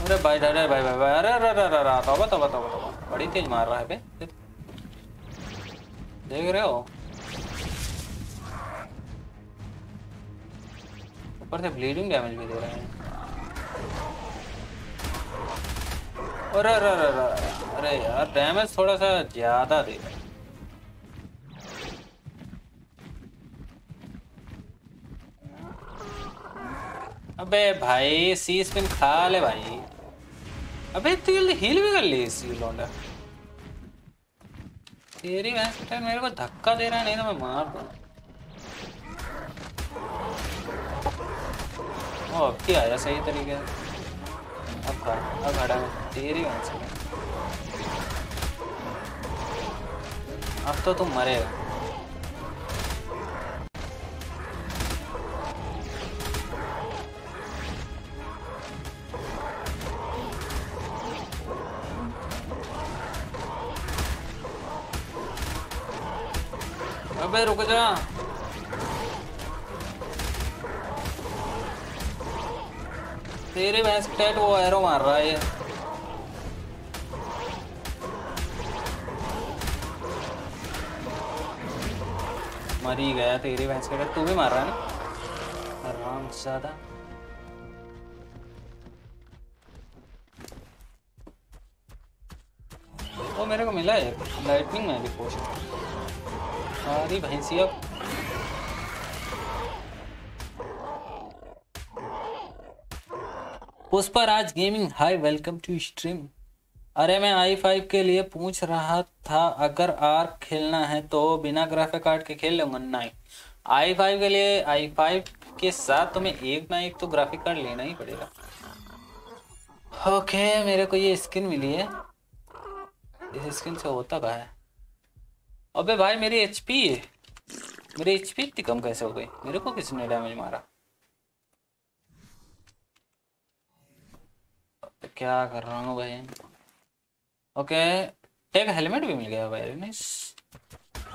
अरे भाई अरे भाई भाई भाई अरे अरे अरे अरे तौबा तौबा तौबा तौबा, बड़ी तेज मार रहा है बे, देख रहे हो? ऊपर से ब्लीडिंग डैमेज भी दे रहा है। अरे अरे अरे अरे यार डैमेज थोड़ा सा ज्यादा दे रहा है। अबे भाई सी स्पिन खा ले भाई। अबे तू हिल भी कर ली इसी लौंडा, तेरी भैंस बेटा मेरे को धक्का दे रहा है, नहीं तो मैं मार दूँ। ओ अब क्या आया सही तरीके से, अब खा अब खड़ा में तेरी भैंस। अब तो तुम मरेगा। अबे रुक जा, तेरे भैंस वो एरो मार रहा है। मर ही गया तेरी भैंस के। तू भी मार रहा है ना आराम ज्यादा। वो मेरे को मिला है लाइटनिंग में भी पोस्ट। सारी भैंसिया उस पर आज gaming. Hi welcome to stream. अरे मैं आई फाइव के लिए पूछ रहा था, अगर आर्क खेलना है तो बिना ग्राफिक कार्ड के खेल लूंगा। नहीं आई फाइव के लिए, आई फाइव के साथ तुम्हें एक ना एक तो ग्राफिक कार्ड लेना ही पड़ेगा। ओके मेरे को ये स्किन मिली है, इस स्किन से होता क्या है? अबे भाई मेरी एच पी मेरी एच पी इतनी कम कैसे हो गई? मेरे को किसने डैमेज मारा? क्या कर रहा हूँ भाई? ओके एक हेलमेट भी मिल गया भाई। नाइस।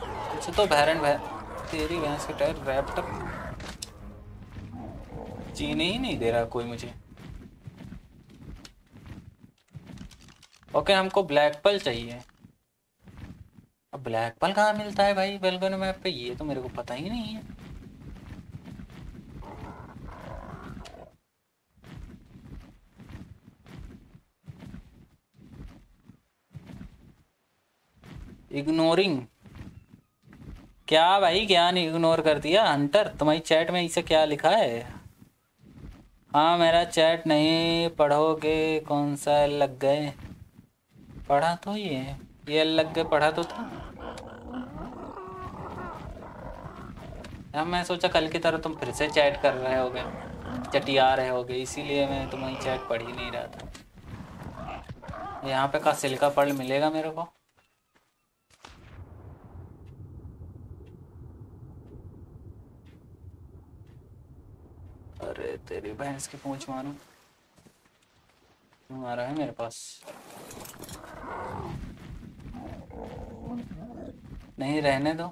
अच्छा तो भैरन भैर तेरी भैंस के टायर रैप्टर जीने ही नहीं दे रहा कोई मुझे। ओके हमको ब्लैक पल चाहिए। अब ब्लैक पल कहाँ मिलता है भाई बेलगन मैप पे? ये तो मेरे को पता ही नहीं है। इग्नोरिंग क्या भाई? क्या नहीं इग्नोर कर दिया हंटर? तुम्हारी चैट में इसे क्या लिखा है? हाँ मेरा चैट नहीं पढ़ोगे? कौन सा लग गए? पढ़ा तो ये ये लग गए पढ़ा तो था यार। मैं सोचा कल की तरह तुम फिर से चैट कर रहे होगे, चटिया रहे होगे, इसीलिए मैं तुम्हारी चैट पढ़ ही नहीं रहा था। यहाँ पे का सिल्का पर्ल मिलेगा मेरे को? अरे तेरी भैंस की पूंछ मारूं, क्यों आ रहा है मेरे पास? नहीं रहने दो।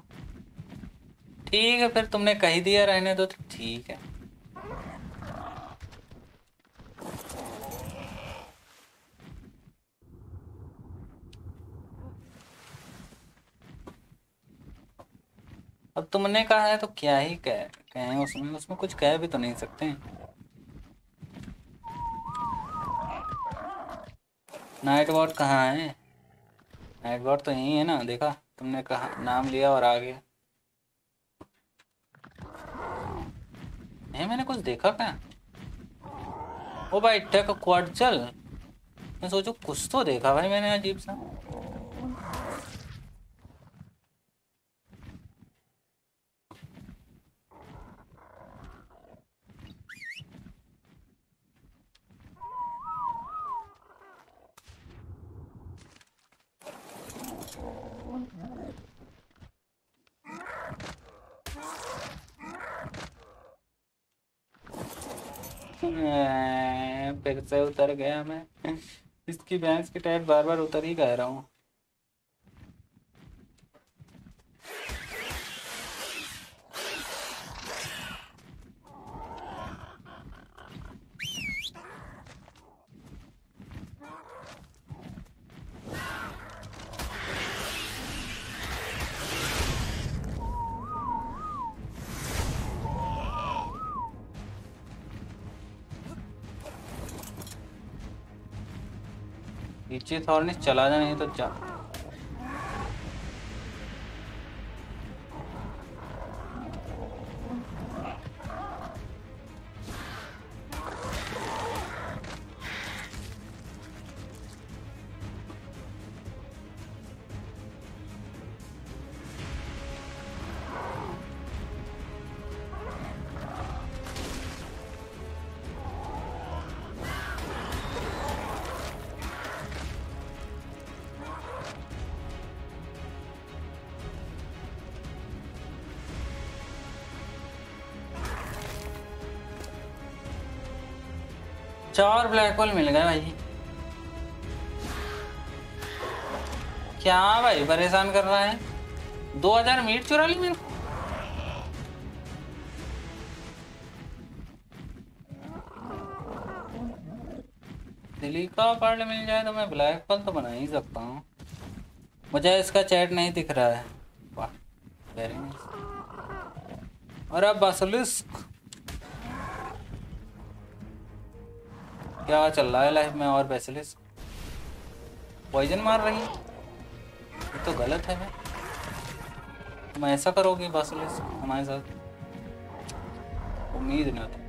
ठीक है फिर, तुमने कह दिया रहने दो तो ठीक है। अब तुमने कहा है तो क्या ही कह कहें उसमें उसमें कुछ कह भी तो नहीं सकते। नाइटवॉट कहाँ है? नाइटवॉट तो यही है ना, देखा तुमने कहा नाम लिया और आ गया। नहीं मैंने कुछ देखा क्या? ओ भाई टेक क्वार्टजल, मैं सोचू कुछ तो देखा भाई मैंने अजीब सा। फिर से उतर गया मैं। इसकी भैंस के टायर बार बार उतर ही कह रहा हूँ। थॉर्निस चला जा, नहीं तो जा। चार ब्लैक होल मिल गए भाई। क्या भाई परेशान कर रहा है? दो हजार मीट चुरा ली मेरे। सिलिका पर्ल मिल जाए तो मैं ब्लैक पर्ल तो बना ही सकता हूँ। मुझे इसका चैट नहीं दिख रहा है। वाह वेरी नाइस। अरे बासलिस्क, क्या चल रहा है लाइफ में? और बासलिस्क पॉइजन मार रही है, ये तो गलत है भाई। तुम ऐसा करोगे बासलिस्क हमारे साथ, उम्मीद नहीं होती।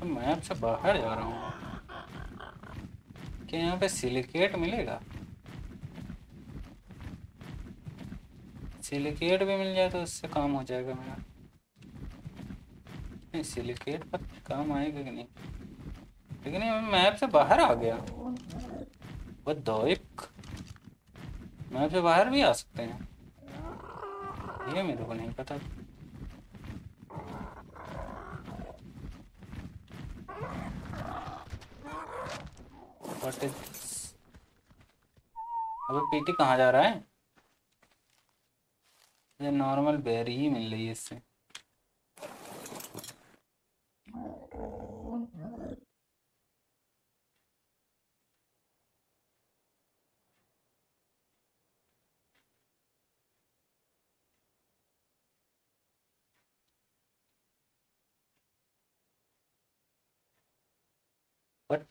तो मैं आपसे बाहर जा रहा हूँ, क्या यहाँ पे सिलिकेट मिलेगा? सिलिकेट भी मिल जाए तो उससे काम हो जाएगा मेरा। नहीं सिलिकेट पर काम आएगा कि नहीं, लेकिन मैं आपसे बाहर आ गया। वो दो एक मैं आपसे बाहर भी आ सकते हैं, ये मेरे को नहीं पता। अबे पीटी कहाँ जा रहा है? ये नॉर्मल बेरी ही मिल रही है इससे। बट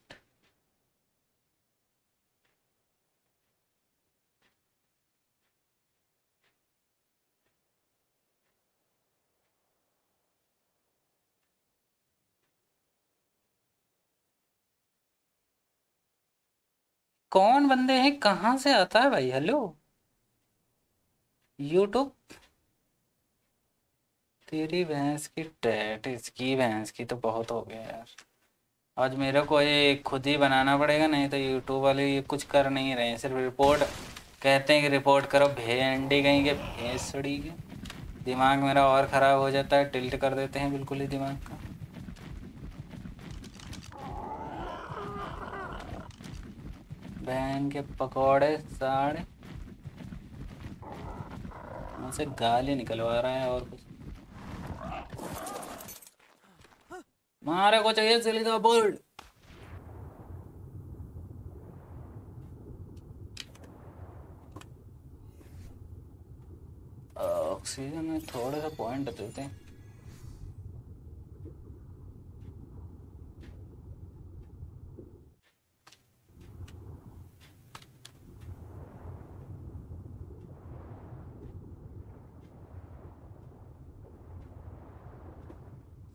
कौन बंदे हैं, कहाँ से आता है भाई? हेलो यूट्यूब, तेरी भैंस की टैट, इसकी भैंस की तो बहुत हो गया यार। आज मेरे को ये खुद ही बनाना पड़ेगा, नहीं तो यूट्यूब वाले ये कुछ कर नहीं रहे हैं, सिर्फ रिपोर्ट कहते हैं कि रिपोर्ट करो। भेंडी कहीं के भैंसड़ी के, दिमाग मेरा और ख़राब हो जाता है, टिल्ट कर देते हैं बिल्कुल ही दिमाग का। बहन के पकौड़े साढ़े मुझसे गाली निकलवा रहा है और कुछ। मारे को चाहिए सिली का बोल्ड। ऑक्सीजन में थोड़ा सा पॉइंट देते हैं।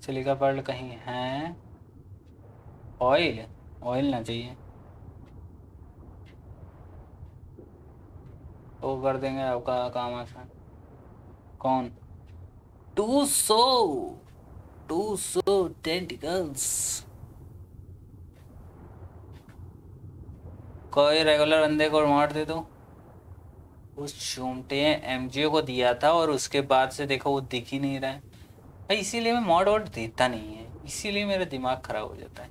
सिलिका पर्ल कहीं है? ऑयल ऑयल ना चाहिए, वो कर देंगे आपका काम आसान। कौन? टू सौ टू सौ टेंटिकल्स। कोई रेगुलर बंदे को मार दे दो। उस चूमटे एमजीओ को दिया था और उसके बाद से देखो वो दिख ही नहीं रहा है, इसीलिए मैं मॉड वॉड देता नहीं है, इसीलिए मेरा दिमाग खराब हो जाता है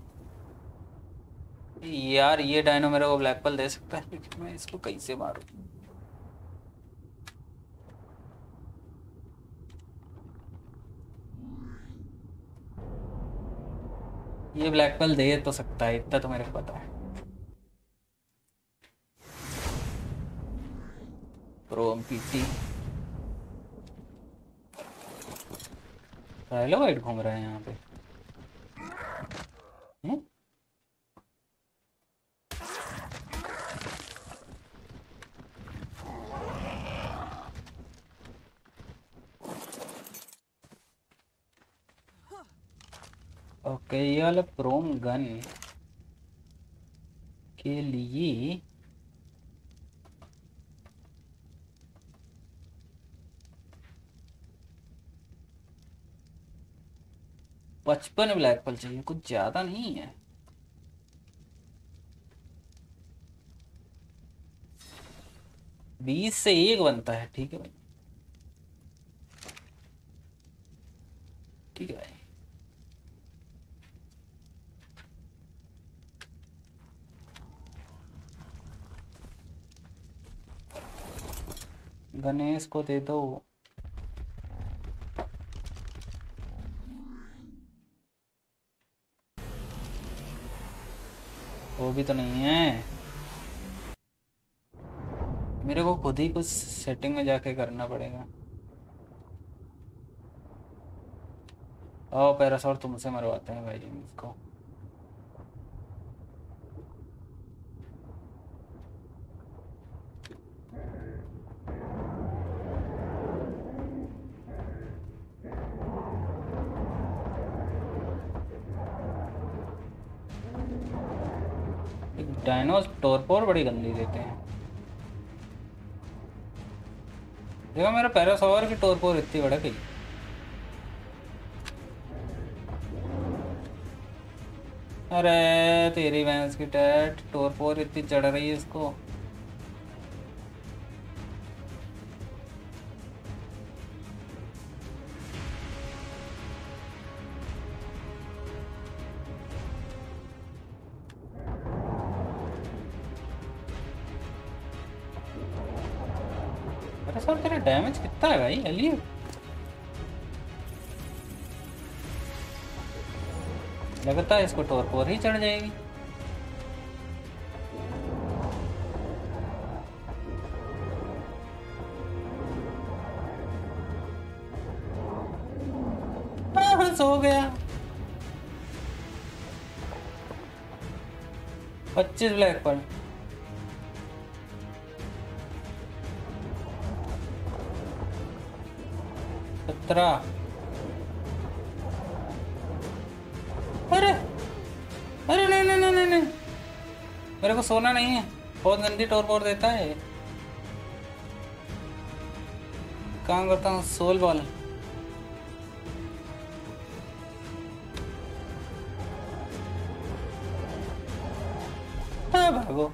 यार। ये डायनो मेरे को ब्लैक पल दे सकता है, लेकिन मैं इसको कैसे मारूं? ये ब्लैक पल दे तो सकता है, इतना तो मेरे को पता है। प्रोमपीटी हेलो वाइट घूम रहा है यहाँ पे। हुँ? ओके, ये वाला प्रोम गन के लिए पचपन ब्लैक पल चाहिए, कुछ ज्यादा नहीं है। बीस से एक बनता है, ठीक है भाई, ठीक है भाई। गणेश को दे दो। वो भी तो नहीं है, मेरे को खुद ही कुछ सेटिंग में जाके करना पड़ेगा। ओ पैरासोर तुमसे मरवाते हैं भाई जी इसको। डायनोस टोरपोर बड़ी गंदी देते हैं। देखो मेरा पैरासोर की टोरपोर इतनी बड़ा गई। अरे तेरी भैंस की टैट, टोरपोर इतनी चढ़ रही है इसको। डैमेज कितना है भाई अली? लगता है इसको टोरपोर ही चढ़ जाएगी। सो गया। पच्चीस ब्लैक पर अरे अरे नहीं नहीं नहीं नहीं मेरे को सोना नहीं है, बहुत गंदी टोरपोर देता है। काम करता हूँ सोल बॉल। हाँ भागो।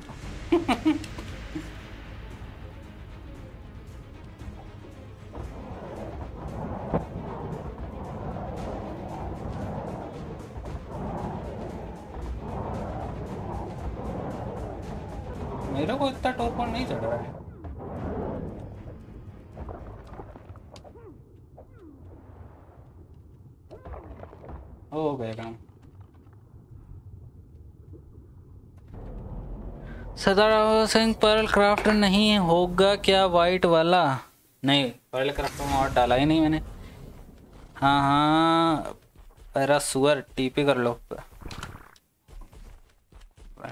नहीं चढ़ रहा है। हो गया काम। सदाराव सिंह पर्ल क्राफ्ट नहीं होगा क्या वाइट वाला? नहीं पर्ल क्राफ्ट में और डाला ही नहीं मैंने। हाँ हाँ पैरा सुअर टीपी कर लो।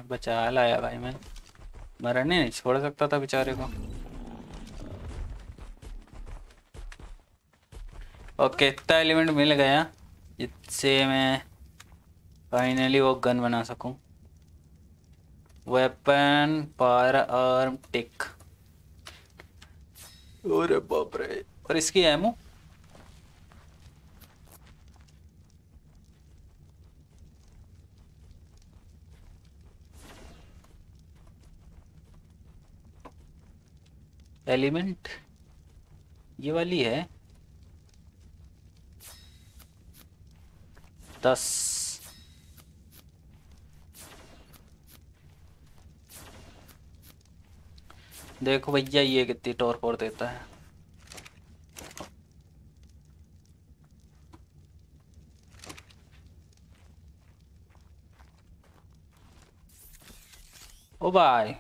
बचा लाया भाई मैं, मरने नहीं छोड़ सकता था बेचारे को। ओके इतना एलिमेंट मिल गया जिससे मैं फाइनली वो गन बना सकूं। वेपन पावर आर्म टिक। अरे बाप रे। और इसकी एमो एलिमेंट ये वाली है दस। देखो भैया ये कितनी टोरपोर देता है। ओ भाई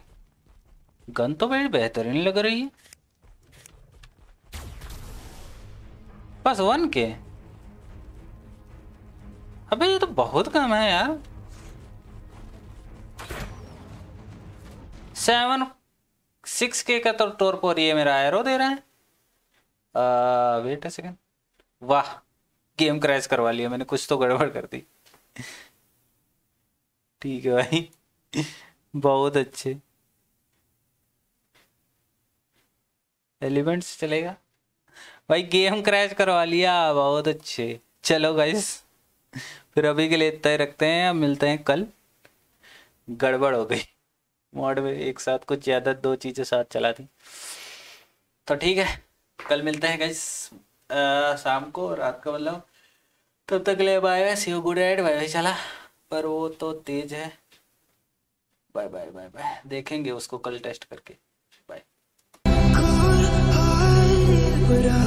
गन तो बड़ी बेहतरीन लग रही है। बस वन के। अबे ये तो बहुत कम है यार। सेवन सिक्स के का तो टोरपोर ये मेरा एरो दे रहा है। Ah, wait a second. वाह गेम क्रैश करवा लिया मैंने, कुछ तो गड़बड़ कर दी। ठीक है भाई बहुत अच्छे एलिमेंट्स चलेगा भाई, गेम क्रैश करवा लिया बहुत अच्छे। चलो गाइस फिर अभी के लिए इतना ही रखते हैं, अब मिलते हैं कल। गड़बड़ हो गई मॉड में, एक साथ कुछ ज़्यादा दो चीज़ें साथ चला दी। तो ठीक है कल मिलते हैं गाइस शाम को, रात का मतलब। तब तक के लिए bye bye, see you, good night. Bye bye चला पर वो तो तेज है। बाय बाय बाय बाय, देखेंगे उसको कल टेस्ट करके। But I